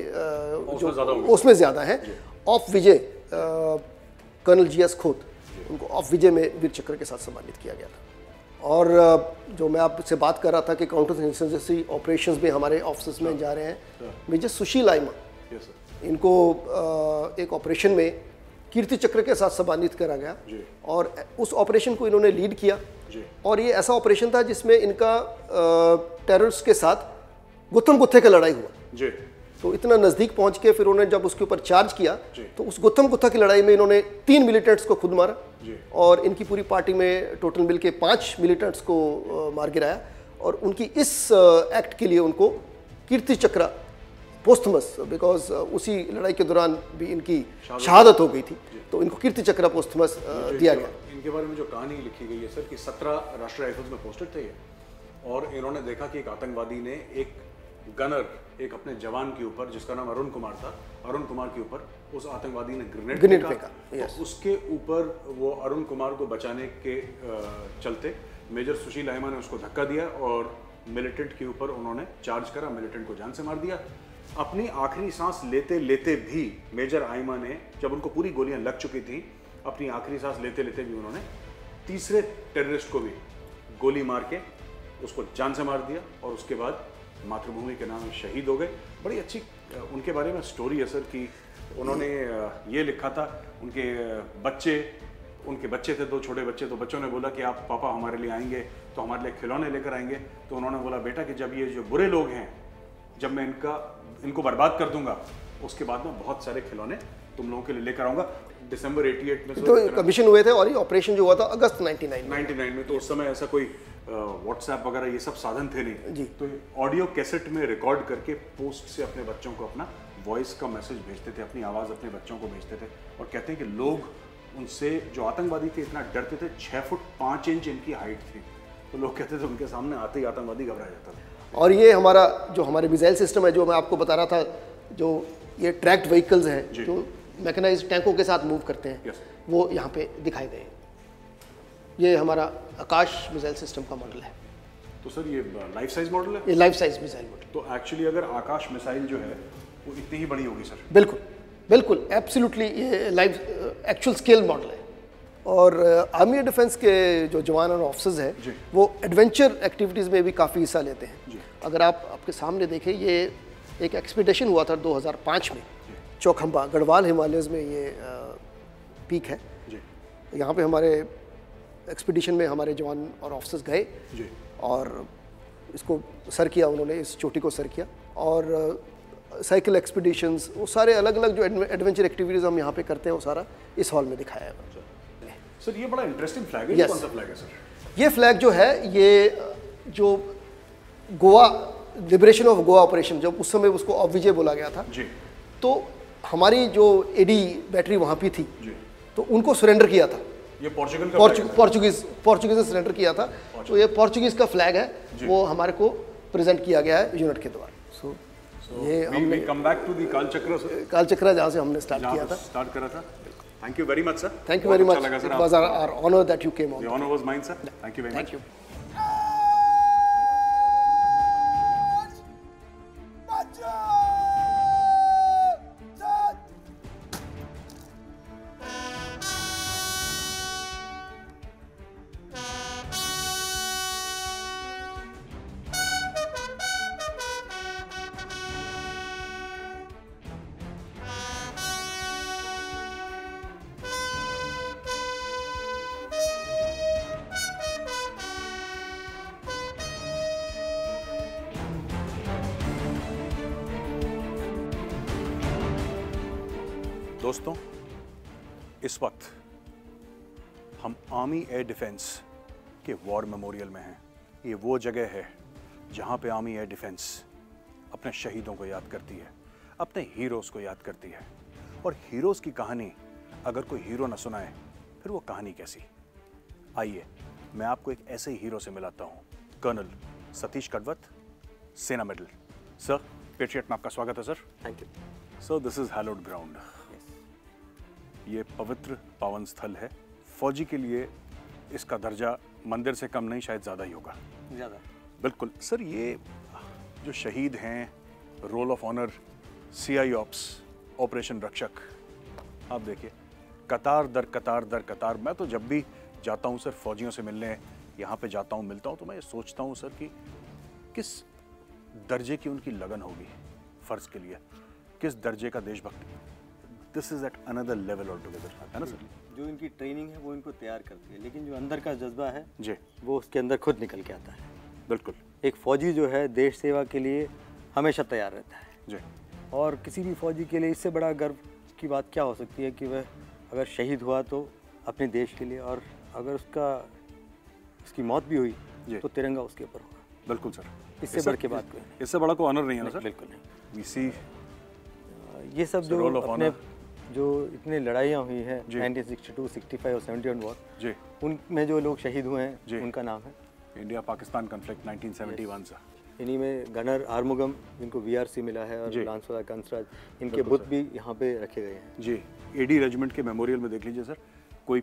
उसमें ज़्यादा हैं। Of Vijay colonel GS Khot, उनको ऑफ विजय में वीर चक्र के साथ सम्मानित किया गया था। और जो मैं आपसे बात कर रहा था कि काउंटर इंसर्जेंसी ऑपरेशंस में हमारे ऑफिसर्स में जा रहे हैं, मेजर सुशील आइमा, इनको एक ऑपरेशन में कीर्ति चक्र के साथ सम्मानित करा गया और उस ऑपरेशन को इन्होंने लीड किया। और ये ऐसा ऑपरेशन था जिसमें इनका टेररिस्ट के साथ गुत्थम गुत्थे का लड़ाई हुआ, तो इतना नज़दीक पहुंच के फिर उन्होंने जब उसके ऊपर चार्ज किया तो उस गुत्थम गुत्था की लड़ाई में इन्होंने 3 मिलिटेंट्स को खुद मारा और इनकी पूरी पार्टी में टोटल मिल के 5 मिलिटेंट्स को मार गिराया। और उनकी इस एक्ट के लिए उनको कीर्ति चक्र पोस्थमस, बिकॉज उसी लड़ाई के दौरान भी इनकी शहादत हो गई थी, तो इनको कीर्ति चक्र पोस्थमस दिया गया। इनके बारे में जो कहानी लिखी गई है सर कि 17 राष्ट्रीय राइफल्स में पोस्टेड थे और इन्होंने देखा कि एक आतंकवादी ने, एक गनर, एक अपने जवान के ऊपर जिसका नाम अरुण कुमार था, अरुण कुमार के ऊपर उस आतंकवादी ने ग्रेनेड फेंका। तो उसके ऊपर वो अरुण कुमार को बचाने के चलते मेजर सुशील अहिमा ने उसको धक्का दिया और मिलिटेंट के ऊपर उन्होंने चार्ज करा, मिलिटेंट को जान से मार दिया। अपनी आखिरी सांस लेते लेते भी मेजर अहिमा ने, जब उनको पूरी गोलियां लग चुकी थी, अपनी आखिरी सांस लेते लेते भी उन्होंने तीसरे टेररिस्ट को भी गोली मार के उसको जान से मार दिया और उसके बाद मातृभूमि के नाम शहीद हो गए। बड़ी अच्छी उनके बारे में स्टोरी है सर कि उन्होंने ये लिखा था, उनके बच्चे थे, 2 छोटे बच्चे, तो बच्चों ने बोला कि आप पापा हमारे लिए आएंगे तो हमारे लिए खिलौने लेकर आएंगे। तो उन्होंने बोला बेटा कि जब ये जो बुरे लोग हैं, जब मैं इनको बर्बाद कर दूंगा, उसके बाद में बहुत सारे खिलौने तुम लोगों के लिए लेकर आऊँगा। December 1988 में तो कमीशन हुए थे और ये ऑपरेशन जो हुआ था अगस्त 1999 में। तो उस समय ऐसा कोई व्हाट्सएप वगैरह ये सब साधन थे नहीं जी, तो ऑडियो कैसेट में रिकॉर्ड करके पोस्ट से अपने बच्चों को अपना वॉइस का मैसेज भेजते थे, अपनी आवाज़ अपने बच्चों को भेजते थे। और कहते हैं कि लोग उनसे, जो आतंकवादी थे, इतना डरते थे, 6 फुट 5 इंच इनकी हाइट थी, तो लोग कहते थे उनके सामने आते ही आतंकवादी घबरा जाता था। और ये हमारा जो हमारे मिसाइल सिस्टम है, जो मैं आपको बता रहा था, जो ये ट्रैक्ट व्हीकल्स हैं जो मैकेनाइज्ड टैंकों के साथ मूव करते हैं, वो यहाँ पे दिखाए गए। ये हमारा आकाश मिसाइल सिस्टम का मॉडल है। तो सर ये लाइफ साइज मॉडल है, ये लाइफ साइज मिसाइल मॉडल। तो एक्चुअली अगर आकाश मिसाइल जो है वो इतनी ही बड़ी होगी सर? बिल्कुल बिल्कुल एब्सोल्युटली, ये लाइफ एक्चुअल स्केल मॉडल है। और आर्मी एयर डिफेंस के जो जवान और ऑफिसर्स हैं वो एडवेंचर एक्टिविटीज़ में भी काफ़ी हिस्सा लेते हैं। अगर आप आपके सामने देखें, ये एक एक्सपीडिशन हुआ था 2005 में चौखंबा, गढ़वाल हिमालयस में ये पीक है। यहाँ पे हमारे एक्सपीडिशन में हमारे जवान और ऑफिसर्स गए और इसको सर किया, उन्होंने इस चोटी को सर किया। और साइकिल एक्सपीडिशंस, वो सारे अलग अलग जो एडवेंचर एक्टिविटीज़ हम यहाँ पे करते हैं वो सारा इस हॉल में दिखाया है। सर ये बड़ा इंटरेस्टिंग फ्लैग है, ये कौन सा फ्लैग है सर? ये फ्लैग जो है, ये जो Goa liberation of Goa operation, जब उस समय उसको ऑब्विजे बोला गया था जी, तो हमारी जो एडी बैटरी वहाँ पे थी जी, तो उनको सरेंडर किया था। ये पोर्चुगल का, पोर्चुगीज ने सरेंडर किया था, तो ये पोर्चुगीज का फ्लैग है, वो हमारे को प्रेजेंट किया गया है यूनिट के द्वारा। सो ये हमने कम बैक टू दी काल चक्रा, जहाँ से हमने स्टार्ट किया था। Thank you very much, sir. Thank you very much. It was our honor that you came on. The honor was mine, sir. Thank you very much. Thank you. दोस्तों, इस वक्त हम आर्मी एयर डिफेंस के war memorial में हैं। ये वो जगह है जहाँ पे आर्मी एयर डिफेंस अपने शहीदों को याद करती है, अपने हीरोज को याद करती है। और हीरोज की कहानी अगर कोई हीरो ना सुनाए फिर वो कहानी कैसी। आइए मैं आपको एक ऐसे हीरो से मिलाता हूँ, कर्नल सतीश कड़वत, सेना मेडल। सर, पेट्रियट में आपका स्वागत है sir. Thank you sir. This is hallowed ground. ये पवित्र पावन स्थल है, फौजी के लिए इसका दर्जा मंदिर से कम नहीं, शायद ज़्यादा ही होगा। ज़्यादा, बिल्कुल। सर ये जो शहीद हैं, roll of honour CIOPS operation Rakshak, आप देखिए कतार दर कतार दर कतार। मैं तो जब भी जाता हूँ सर फौजियों से मिलने, यहाँ पे जाता हूँ मिलता हूँ, तो मैं ये सोचता हूँ सर कि किस दर्जे की उनकी लगन होगी फ़र्ज के लिए, किस दर्जे का देशभक्ति। This is at another level all together, है ना सर? जो इनकी ट्रेनिंग है वो इनको तैयार करती है, लेकिन जो अंदर का जज्बा है जी, वो उसके अंदर खुद निकल के आता है। बिल्कुल, एक फौजी जो है देश सेवा के लिए हमेशा तैयार रहता है जी। और किसी भी फौजी के लिए इससे बड़ा गर्व की बात क्या हो सकती है कि वह अगर शहीद हुआ तो अपने देश के लिए, और अगर उसकी मौत भी हुई तो तिरंगा उसके ऊपर होगा। बिल्कुल सर, इससे बढ़ के बात कोई नहीं, इससे बड़ा कोई ऑनर नहीं है ना सर? बिल्कुल नहीं। ये सब जो अपने जो इतने लड़ाइयाँ हुई हैं 1962, 65 और 71 वॉर जी, उनमें जो लोग शहीद हुए हैं उनका नाम है। इंडिया पाकिस्तान कॉन्फ्लिक्ट 1971 से, इन्हीं में गनर आर्मुगम जिनको VRC मिला है, और लांसवाला कंसराज, इनके बुत भी यहाँ पे रखे गए हैं जी। AD रेजिमेंट के मेमोरियल में देख लीजिए सर, कोई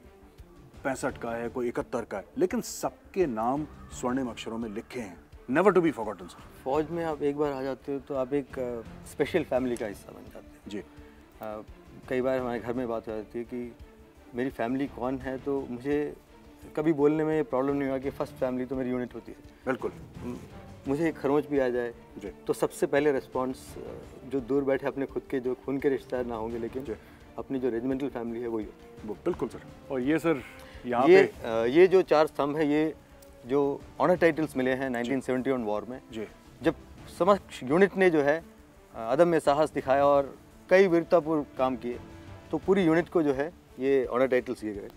65 का है, कोई 71 का है, लेकिन सबके नाम स्वर्णिम अक्षरों में लिखे हैं, never to be forgotten sir. फौज में आप एक बार आ जाते हो तो आप एक स्पेशल फैमिली का हिस्सा बन जाते हैं जी। कई बार हमारे घर में बात हो जाती है कि मेरी फैमिली कौन है, तो मुझे कभी बोलने में प्रॉब्लम नहीं हुआ कि फर्स्ट फैमिली तो मेरी यूनिट होती है। बिल्कुल, मुझे एक खरोंच भी आ जाए तो सबसे पहले रिस्पांस जो दूर बैठे अपने खुद के जो खून के रिश्तेदार ना होंगे, लेकिन अपनी जो रेजिमेंटल फैमिली है वही होती है। बिल्कुल सर। और ये सर यहाँ ये जो चार स्तंभ है, ये जो ऑनर टाइटल्स मिले हैं 1971 वॉर में जी, जब समस्त यूनिट ने जो है अदम्य साहस दिखाया और कई वीरतापूर्ण काम किए, तो पूरी यूनिट को जो है ये ऑनर टाइटल्स दिए गए।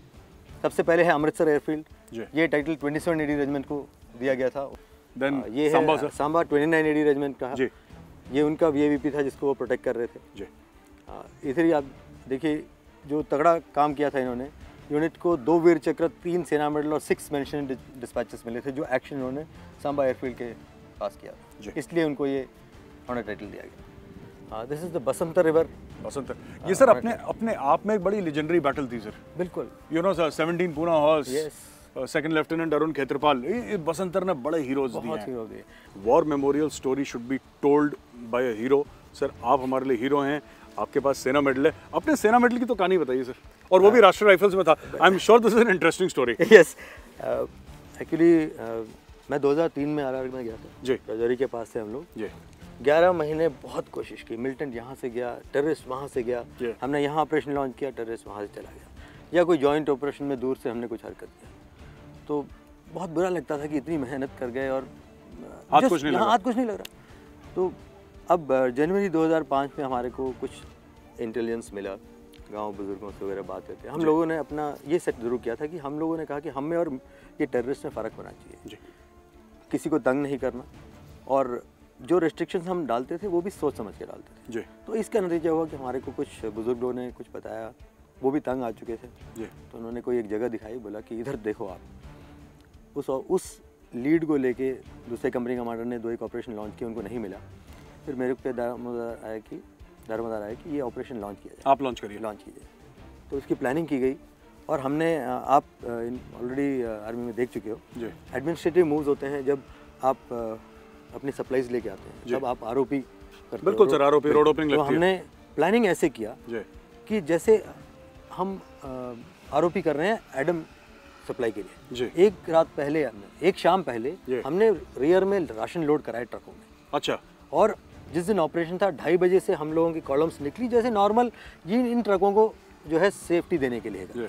सबसे पहले है अमृतसर एयरफील्ड, ये टाइटल 27 AD रेजिमेंट को दिया गया था। Then, ये सांबा है, सांबा 29 AD रेजिमेंट का है, ये उनका VAVP था जिसको वो प्रोटेक्ट कर रहे थे। इधर ही आप देखिए जो तगड़ा काम किया था इन्होंने, यूनिट को 2 वीर चक्र, 3 सेना मेडल और 6 मेंशन डिस्पैचेस मिले थे, जो एक्शन इन्होंने सांबा एयरफील्ड के पास किया, इसलिए उनको ये ऑनर टाइटल दिया गया। This is the Basantar river. Basantar, ये सर अपने आप में एक बड़ी लेजेंडरी बैटल थी सर। बिल्कुल, you know sir, 17 Poona horse, second lieutenant Arun Khetarpal, Basantar ने बड़े हीरोज दिए। War memorial story should be told by a hero. Sir आप हमारे लिए हीरो हैं, आपके पास सेना मेडल है। अपने सेना मेडल की तो कहानी बताइए सर, और वो भी राष्ट्रीय राइफल्स में था। I am sure this is an interesting story. Yes, actually मैं 2003 में आर आर में गया था जी, रजौरी के पास से हम लोग जी। 11 महीने बहुत कोशिश की, मिलिटेंट यहाँ से गया, टेररिस्ट वहाँ से गया, हमने यहाँ ऑपरेशन लॉन्च किया, टेररिस्ट वहाँ से चला गया, या कोई जॉइंट ऑपरेशन में दूर से हमने कुछ हरकत किया। तो बहुत बुरा लगता था कि इतनी मेहनत कर गए और हाथ कुछ नहीं लग रहा। तो अब जनवरी 2005 में हमारे को कुछ इंटेलिजेंस मिला, गाँव बुजुर्गों से वगैरह बात करते हम लोगों ने अपना ये सेट जरूर किया था कि हम लोगों ने कहा कि हमें और ये टेररिस्ट में फ़र्क होना चाहिए, किसी को तंग नहीं करना, और जो रेस्ट्रिक्शंस हम डालते थे वो भी सोच समझ के डालते थे जी। तो इसका नतीजा हुआ कि हमारे को कुछ बुजुर्गों ने कुछ बताया, वो भी तंग आ चुके थे जी। तो उन्होंने कोई एक जगह दिखाई, बोला कि इधर देखो आप। उस लीड को लेके दूसरे कंपनी कमांडर ने दो एक ऑपरेशन लॉन्च किए, उनको नहीं मिला। फिर मेरे पे दारोमदार आया कि ये ऑपरेशन लॉन्च किया जाए, आप लॉन्च कीजिए। तो उसकी प्लानिंग की गई और हमने, आप ऑलरेडी आर्मी में देख चुके हो, एडमिनिस्ट्रेटिव मूव्स होते हैं जब आप अपनी सप्लाईज लेके आते हैं, जब आप आरओपी करते। बिल्कुल सर, आरओपी रोड ओपनिंग। तो हमने प्लानिंग ऐसे किया कि जैसे हम आरओपी कर रहे हैं एडम सप्लाई के लिए, एक रात पहले, एक शाम पहले हमने रियर में राशन लोड कराया ट्रकों में। अच्छा। और जिस दिन ऑपरेशन था 2:30 बजे से हम लोगों की कॉलम्स निकली, जैसे नॉर्मल इन ट्रकों को जो है सेफ्टी देने के लिए,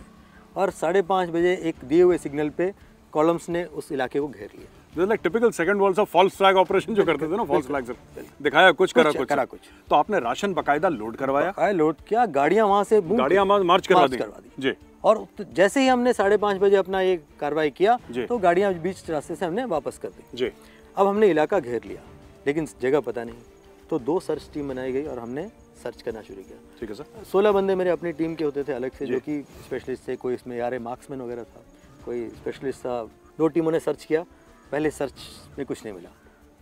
और 5:30 बजे एक दिए हुए सिग्नल पे कॉलम्स ने उस इलाके को घेर लिया। Typical second world of false flag operation जो करते थे ना, फॉल्स फ्लैग दिखाया, कुछ करा कुछ। तो आपने राशन बकायदा लोड करवाया, लोड किया, गाड़ियां वहां से मार्च करवा दी जी। और जैसे ही हमने 5:30 बजे अपना ये कार्रवाई किया तो गाड़ियां बीच रास्ते से हमने वापस कर दी जी। अब हमने इलाका घेर लिया लेकिन जगह पता नहीं, तो 2 सर्च टीम बनाई गई और हमने सर्च करना शुरू किया। ठीक है सर। 16 बंदे मेरे अपनी टीम के होते थे अलग से, जो कि स्पेशलिस्ट थे, कोई इसमें यार मार्क्समैन वगैरह था, कोई स्पेशलिस्ट था। 2 टीमों ने सर्च किया, पहले सर्च में कुछ नहीं मिला,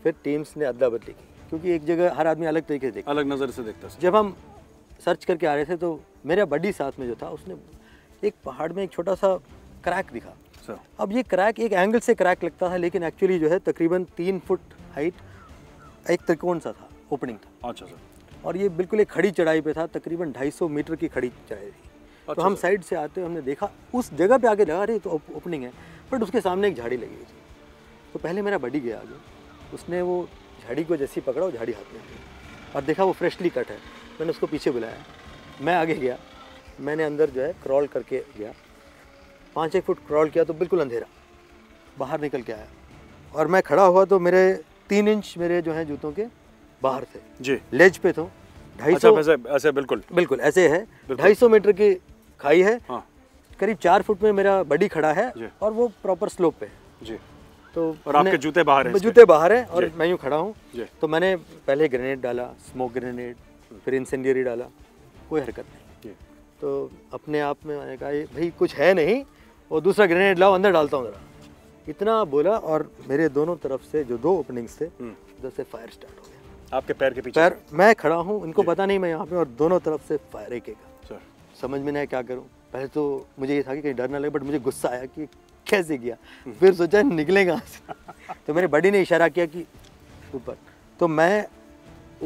फिर टीम्स ने अदला बदली की, क्योंकि एक जगह हर आदमी अलग तरीके से देखता, अलग नज़र से देखता। जब हम सर्च करके आ रहे थे तो मेरा बड्डी साथ में जो था उसने एक पहाड़ में एक छोटा सा क्रैक दिखा सर। अब ये क्रैक एक एंगल से क्रैक लगता था लेकिन एक्चुअली जो है तकरीबन 3 फुट हाइट एक त्रिकोण सा था, ओपनिंग था। अच्छा सर। और ये बिल्कुल एक खड़ी चढ़ाई पे था, तकरीबन 250 मीटर की खड़ी चढ़ाई थी। अच्छा। तो हम साइड से आते हुए हमने देखा, उस जगह पे आगे लगा रही तो ओपनिंग है, बट उसके सामने एक झाड़ी लगी हुई थी। तो पहले मेरा बडी गया आगे, उसने वो झाड़ी को जैसे पकड़ा, वो झाड़ी हाथ में आ गई और देखा वो फ्रेशली कट है। मैंने उसको पीछे बुलाया, मैं आगे गया, मैंने अंदर जो है क्रॉल करके गया, 5-1 फुट क्रॉल किया तो बिल्कुल अंधेरा, बाहर निकल के आया और मैं खड़ा हुआ तो मेरे 3 इंच मेरे जो है जूतों के बाहर थे जी, लेज पे तो 250। अच्छा, ऐसे बिल्कुल ऐसे है, 250 मीटर की खाई है। हाँ। करीब 4 फुट में मेरा बडी खड़ा है और वो प्रॉपर स्लोप पे है जी। तो और आपके जूते बाहर हैं और मैं यूँ खड़ा हूँ। तो मैंने पहले ग्रेनेड डाला, स्मोक ग्रेनेड, फिर इंसेंडियरी डाला, कोई हरकत नहीं। तो अपने आप में मैंने कहा भाई कुछ है नहीं, और दूसरा ग्रेनेड लाओ अंदर डालता हूँ ज़रा, इतना बोला और मेरे दोनों तरफ से जो 2 ओपनिंग्स थे उधर से फायर स्टार्ट हो गया। आपके पैर के पीछे? पैर, मैं खड़ा हूँ, इनको पता नहीं मैं यहाँ पे, और दोनों तरफ से फायर एक एक। समझ में नहीं आया क्या करूँ। पहले तो मुझे ये था कि कहीं डर ना लगे, बट मुझे गुस्सा आया कि कैसे किया, फिर सोचा निकलेगा। तो मेरे बड़ी ने इशारा किया कि ऊपर, तो मैं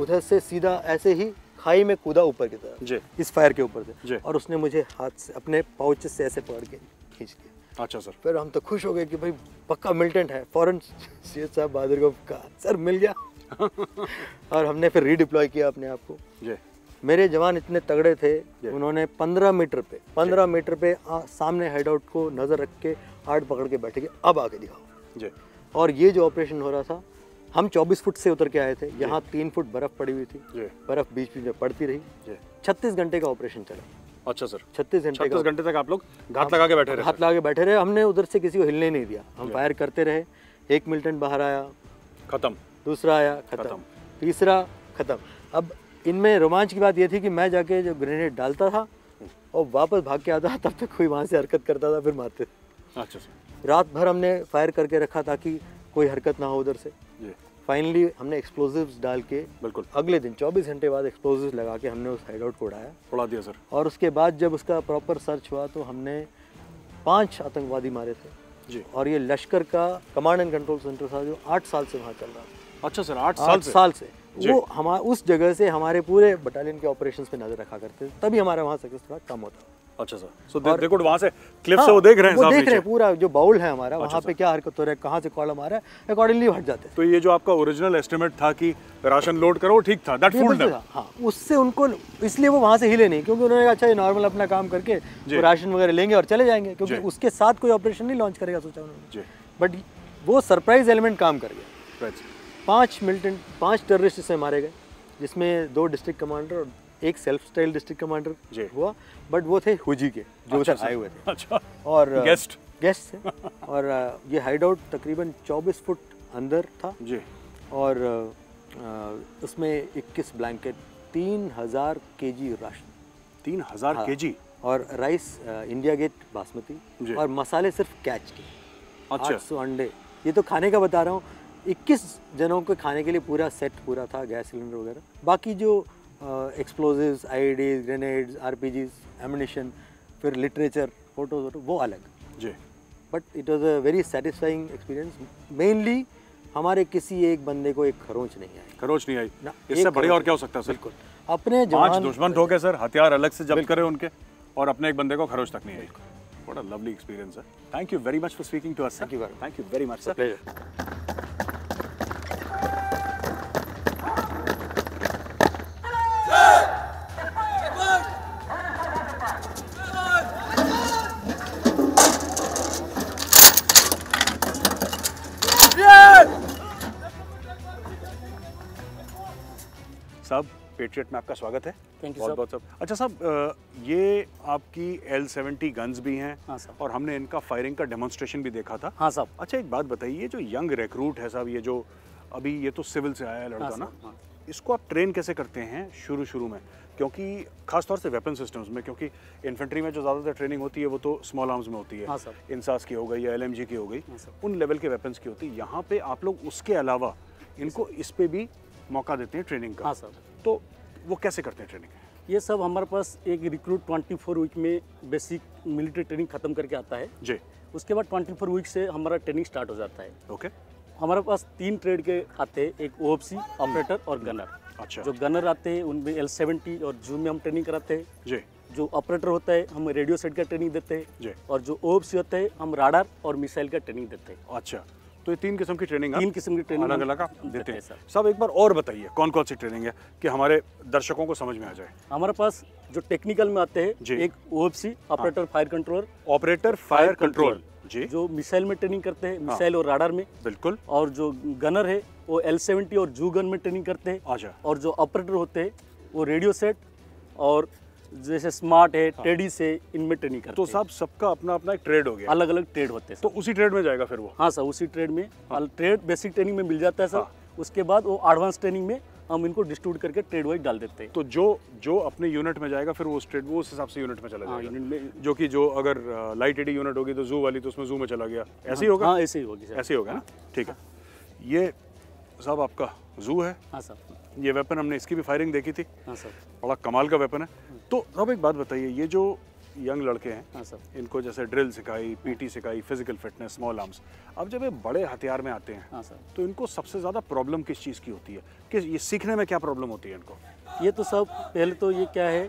उधर से सीधा ऐसे ही खाई में कूदा ऊपर की तरफ, इस फायर के ऊपर से, और उसने मुझे हाथ से अपने पाउच से ऐसे पकड़ के खींच लिया। अच्छा सर। फिर हम तो खुश हो गए कि भाई पक्का मिलिटेंट है। फौरन सीएस साहब बहादुर को कहा सर मिल गया। और हमने फिर रीडिप्लॉय किया अपने आप को। मेरे जवान इतने तगड़े थे, उन्होंने 15 मीटर पे सामने हेड आउट को नज़र रख के हार्ड पकड़ के बैठे कि अब आगे दिखाओ जी। और ये जो ऑपरेशन हो रहा था, हम 24 फुट से उतर के आए थे, यहाँ 3 फुट बर्फ़ पड़ी हुई थी, बर्फ़ बीच बीच में पड़ती रही। 36 घंटे का ऑपरेशन चला। अच्छा सर। 36 घंटे तक आप लोग घात लगा के बैठे रहे? घात लगा के बैठे रहे, हमने उधर से किसी को हिलने नहीं दिया, हम फायर करते रहे। एक मिलिटेंट बाहर आया, खत्म। दूसरा आया, खत्म। तीसरा, खत्म। अब इनमें रोमांच की बात ये थी कि मैं जाके जब ग्रेनेड डालता था और वापस भाग के आता तब तक कोई वहाँ से हरकत करता था, फिर मारते थे। अच्छा सर। रात भर हमने फायर करके रखा ताकि कोई हरकत ना हो उधर से। फाइनली हमने एक्सप्लोजिव्स डाल के, बिल्कुल अगले दिन 24 घंटे बाद एक्सप्लोजिव्स लगा के हमने उस हाइडआउट को उड़ाया, उड़ा दिया सर। और उसके बाद जब उसका प्रॉपर सर्च हुआ तो हमने 5 आतंकवादी मारे थे। जी। और ये लश्कर का कमांड एंड कंट्रोल सेंटर था जो 8 साल से वहाँ चल रहा था। अच्छा सर, 8 साल से वो हमारे उस जगह से हमारे पूरे बटालियन के ऑपरेशंस पे नजर रखा करते थे, तभी हमारा वहाँ सक्सेस थोड़ा कम होता। अच्छा सर, सो देखो वहाँ से क्लिप से वो देख रहे हैं, वो देख रहे हैं पूरा जो बाउल है हमारा, वहाँ पे क्या हरकत हो रहा है, कहाँ से कॉलम आ रहा है, अकॉर्डिंगली हट जाते हैं। तो ये जो आपका ओरिजिनल एस्टिमेट था कि राशन लोड करो, ठीक था, दैट फूल्ड देम। हाँ, उससे उनको इसलिए वो वहाँ से हिले नहीं, क्योंकि उन्होंने अच्छा ये नॉर्मल अपना काम करके राशन वगैरह लेंगे और चले जाएंगे, क्योंकि उसके साथ कोई ऑपरेशन नहीं लॉन्च करेगा सोचा उन्होंने। बट वो सरप्राइज एलिमेंट काम कर गया। 5 टेररिस्ट इससे मारे गए, जिसमें 2 डिस्ट्रिक्ट कमांडर और 1 सेल्फ स्टाइल डिस्ट्रिक्ट कमांडर हुआ, बट वो थे हुजी के जो आए हुए थे। अच्छा। और गेस्ट थे। और ये हाइड आउट तकरीबन 24 फुट अंदर था जी। और उसमें 21 ब्लैंकेट, 3000 kg राशन, 3000 kg, और राइस इंडिया गेट बासमती, और मसाले सिर्फ कैच के। अच्छा। 800 अंडे, ये तो खाने का बता रहा हूँ। 21 जनों को खाने के लिए पूरा सेट पूरा था, गैस सिलेंडर वगैरह, बाकी जो explosives, IEDs, grenades, RPGs, ammunition, फिर लिटरेचर, फोटोज वो अलग जी। But it was a very satisfying experience. Mainly हमारे किसी एक बंदे को एक खरोंच नहीं आई, ना इससे बढ़िया और क्या हो सकता है। बिल्कुल, अपने जवान दुश्मन ठोके सर, हथियार अलग से जब्त करे उनके, और अपने एक बंदे को खरोंच तक नहीं आई। What a lovely experience sir, thank you very much for speaking to us. Thank you very much sir. साहब, पेट्रियट में आपका स्वागत है। थैंक यू बहुत साहब। अच्छा साहब, ये आपकी L-70 गन्स भी हैं। हाँ साहब। और हमने इनका फायरिंग का डेमोन्स्ट्रेशन भी देखा था। हाँ साहब। अच्छा एक बात बताइए, जो यंग रिक्रूट है साहब, ये जो अभी ये तो सिविल से आया है लड़का। हाँ ना। हाँ। इसको आप ट्रेन कैसे करते हैं शुरू में, क्योंकि खासतौर से वेपन सिस्टम्स में, क्योंकि इन्फेंट्री में जो ज़्यादातर ट्रेनिंग होती है वो तो स्मॉल आर्म्स में होती है। हाँ साहब। इंसास की हो गई या LMG की हो गई, उन लेवल के वेपन्स की होती है। यहाँ पे आप लोग उसके अलावा इनको इस पर भी मौका देते हैं ट्रेनिंग का। हाँ सर। तो वो कैसे करते हैं ट्रेनिंग? ये सब हमारे पास एक रिक्रूट 24 वीक में बेसिक मिलिट्री ट्रेनिंग खत्म करके आता है जी। उसके बाद 24 वीक से हमारा ट्रेनिंग स्टार्ट हो जाता है। ओके। हमारे पास 3 ट्रेड के आते हैं, एक OFC, ऑपरेटर और गनर। अच्छा। जो गनर आते हैं उनमें L-70 और जूम में हम ट्रेनिंग कराते हैं जी। जो ऑपरेटर होता है हम रेडियो सेट का ट्रेनिंग देते हैं जी। और जो OFC होता है हम राडार और मिसाइल का ट्रेनिंग देते हैं। अच्छा, तो ये 3 किस्म की ट्रेनिंग, 3 किस्म की ट्रेनिंग अलग-अलग देते हैं सर। सब एक बार और बताइए कौन कौन सी ट्रेनिंग है कि हमारे दर्शकों को समझ में आ जाए। हमारे पास जो टेक्निकल में आते हैं, एक OFC, ऑपरेटर फायर कंट्रोलर, जो मिसाइल में ट्रेनिंग करते हैं, मिसाइल और राडार में। बिल्कुल। और जो गनर है वो L-70 और जू गन में ट्रेनिंग करते हैं। और जो ऑपरेटर होते हैं वो रेडियो सेट और जैसे स्मार्ट है, टेडी से, इनमें ट्रेनिंग करते। तो साहब सबका अपना अपना एक ट्रेड हो गया, अलग अलग ट्रेड होते हैं। तो उसी ट्रेड में जाएगा फिर वो? हाँ सर, उसी ट्रेड में। हाँ। ट्रेड बेसिक ट्रेनिंग में मिल जाता है सर। हाँ। उसके बाद वो एडवांस ट्रेनिंग में हम इनको डिस्ट्रीब्यूट करके ट्रेड वाइज डाल देते हैं। तो जो अपने यूनिट में जाएगा फिर वो ट्रेड वो उस हिसाब से यूनिट में चला जाएगा। यूनिट में जो कि जो अगर लाइट एडी यूनिट होगी तो जू वाली, तो उसमें जू में चला गया, ऐसे ही होगा। हाँ ऐसे ही होगी सर, ऐसे ही होगा ना। ठीक है। ये साहब आपका जू है। हाँ सर। ये वेपन हमने इसकी भी फायरिंग देखी थी। हाँ सर, बड़ा कमाल का वेपन है। तो अब एक बात बताइए, ये जो यंग लड़के हैं। हाँ सर। इनको जैसे ड्रिल सिखाई, PT सिखाई, फिजिकल फिटनेस, स्मॉल आर्म्स, अब जब ये बड़े हथियार में आते हैं। हाँ सर। तो इनको सबसे ज़्यादा प्रॉब्लम किस चीज़ की होती है, कि ये सीखने में क्या प्रॉब्लम होती है इनको? ये तो सब पहले तो ये क्या है,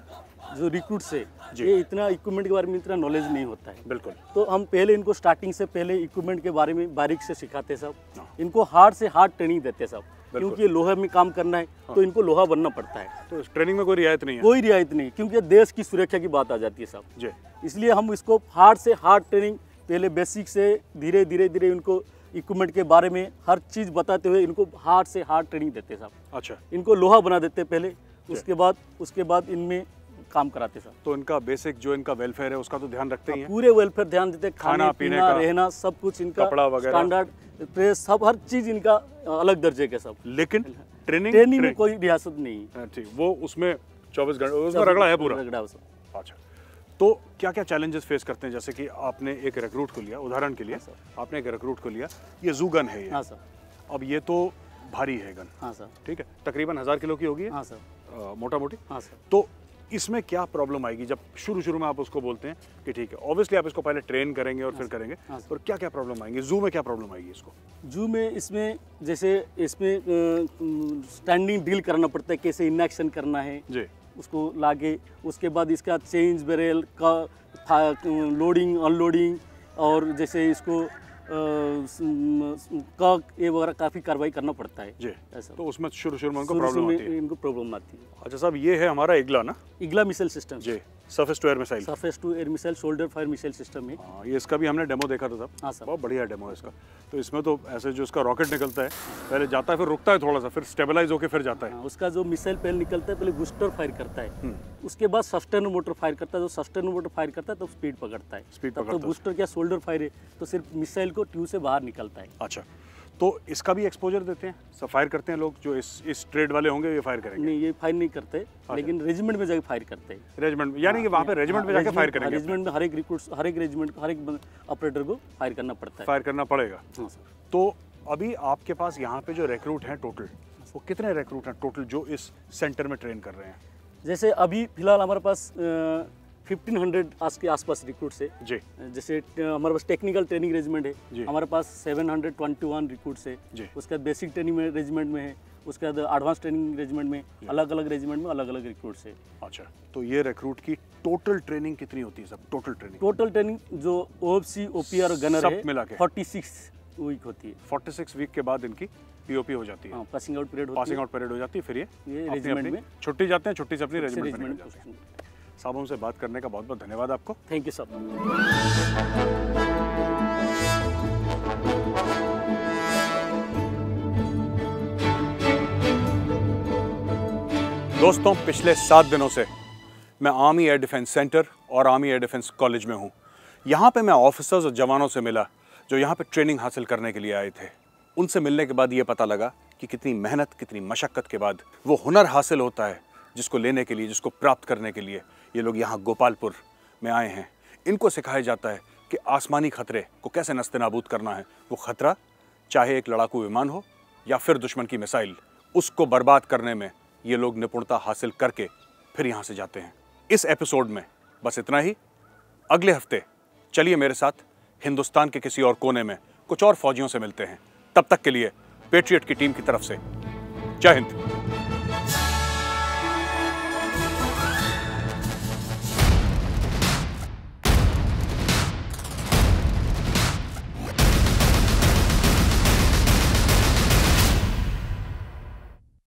जो रिक्रूट से ये इतना इक्विपमेंट के बारे में इतना नॉलेज नहीं होता है। बिल्कुल। तो हम पहले इनको स्टार्टिंग से पहले इक्विपमेंट के बारे में बारीक से सिखाते हैं सब, इनको हार्ड से हार्ड ट्रेनिंग देते हैं सब, क्योंकि ये लोहा में काम करना है। हाँ। तो इनको लोहा बनना पड़ता है। तो ट्रेनिंग में कोई रियायत नहीं है, कोई रियायत नहीं, क्योंकि देश की सुरक्षा की बात आ जाती है साहब जी। इसलिए हम इसको हार्ड से हार्ड ट्रेनिंग पहले बेसिक से धीरे धीरे इनको इक्विपमेंट के बारे में हर चीज़ बताते हुए इनको हार्ड से हार्ड ट्रेनिंग देते हैं साहब। अच्छा। इनको लोहा बना देते पहले, उसके बाद इनमें काम कराते सर। तो इनका बेसिक जो इनका वेलफेयर है उसका तो ध्यान रखते ही हैं। पूरे वेलफेयर ध्यान देते, खाना पीने का, रहना, सब कुछ इनका, कपड़ा वगैरह, स्टैंडर्ड प्रेस, सब हर चीज इनका अलग दर्जे के सब। लेकिन ट्रेनिंग में कोई रियासत नहीं है। ठीक, वो उसमें 24 घंटे उसमें रगड़ा है पूरा। अच्छा, तो क्या क्या चैलेंजेस फेस करते हैं? जैसे कि आपने एक रिक्रूट को लिया, उदाहरण के लिए आपने एक रिक्रूट को लिया, ये जू गन है। हाँ सर। अब ये तो भारी है गन। हाँ सर। ठीक है, तकरीबन 1000 किलो की होगी। हाँ सर, मोटा मोटी। हाँ सर। तो इसमें क्या प्रॉब्लम आएगी जब शुरू में आप उसको बोलते हैं कि ठीक है, ऑब्वियसली आप इसको पहले ट्रेन करेंगे और फिर करेंगे, और क्या प्रॉब्लम आएंगी जू में, क्या प्रॉब्लम आएगी इसको? जू में इसमें जैसे इसमें स्टैंडिंग डील करना पड़ता है, कैसे इनएक्शन करना है जी उसको लागे, उसके बाद इसका चेंज बैरल का लोडिंग अनलोडिंग और जैसे इसको ये वगैरह काफ़ी कार्रवाई करना पड़ता है जी। ऐसा तो उसमें शुरू में उनको प्रॉब्लम आती है, इनको प्रॉब्लम आती है। अच्छा साहब, ये है हमारा IGLA ना, IGLA मिसाइल सिस्टम जी, surface to air missile, shoulder fire missile system है। ये इसका भी हमने डेमो देखा था साहब। हाँ साहब, बहुत बढ़िया डेमो है इसका। तो इसमें तो ऐसे जो इसका रॉकेट निकलता है, पहले जाता है फिर रुकता है थोड़ा सा, फिर स्टेबलाइज होकर फिर जाता है। उसका जो मिसाइल पहले निकलता है पहले बूस्टर फायर करता है, उसके बाद सस्टेनर मोटर फायर करता है। जो सस्टेनर मोटर फायर करता है तब स्पीड पकड़ता है, तो बूस्टर क्या शोल्डर फायर है तो सिर्फ मिसाइल को ट्यूब से बाहर निकलता है। अच्छा, तो इसका भी एक्सपोजर देते हैं, सब फायर करते हैं लोग जो इस ट्रेड वाले होंगे ये फायर करेंगे? नहीं, ये फायर नहीं करते। अच्छा। लेकिन रेजिमेंट में जाके फायर करते हैं, रेजिमेंट यानी कि वहाँ पे रेजिमेंट में जाके फायर करेंगे। रेजिमेंट में हर एक रिक्रूट, हर एक रेजिमेंट को, हर एक ऑपरेटर को फायर करना पड़ता है, फायर करना पड़ेगा। हाँ सर। तो अभी आपके पास यहाँ पे जो रिक्रूट हैं टोटल, वो कितने रिक्रूट हैं टोटल जो इस सेंटर में ट्रेन कर रहे हैं? जैसे अभी फिलहाल हमारे पास 1500 आज के आसपास रिक्रूट्स है जी। जैसे हमारे पास टेक्निकल ट्रेनिंग रेजिमेंट है, हमारे पास 721 रिक्रूट्स है। उसका बेसिक ट्रेनिंग रेजिमेंट में है, उसके बाद एडवांस ट्रेनिंग रेजिमेंट में, अलग अलग रेजिमेंट में अलग अलग रिक्रूट्स है। अच्छा, तो ये रिक्रूट की टोटल ट्रेनिंग कितनी होती है सब? टोटल ट्रेनिंग जो OFC OPR और गनर है मिला के 46 वीक होती है। 46 वीक के बाद इनकी POP हो जाती है, पासिंग आउट पीरियड हो जाती है, फिर ये रेजिमेंट में छुट्टी जाते हैं, छुट्टी से अपनी रेजिमेंट में जाते हैं। साहब, हमसे बात करने का बहुत बहुत धन्यवाद आपको। थैंक यू साहब। दोस्तों, पिछले 7 दिनों से मैं आर्मी एयर डिफेंस सेंटर और आर्मी एयर डिफेंस कॉलेज में हूँ। यहाँ पे मैं ऑफिसर्स और जवानों से मिला जो यहाँ पे ट्रेनिंग हासिल करने के लिए आए थे। उनसे मिलने के बाद ये पता लगा कि कितनी मेहनत, कितनी मशक्क़त के बाद वो हुनर हासिल होता है जिसको लेने के लिए, जिसको प्राप्त करने के लिए ये लोग यहाँ गोपालपुर में आए हैं। इनको सिखाया जाता है कि आसमानी खतरे को कैसे नस्ते नाबूद करना है। वो खतरा चाहे एक लड़ाकू विमान हो या फिर दुश्मन की मिसाइल, उसको बर्बाद करने में ये लोग निपुणता हासिल करके फिर यहाँ से जाते हैं। इस एपिसोड में बस इतना ही। अगले हफ्ते चलिए मेरे साथ हिंदुस्तान के किसी और कोने में कुछ और फौजियों से मिलते हैं। तब तक के लिए पैट्रियट की टीम की तरफ से जय हिंद।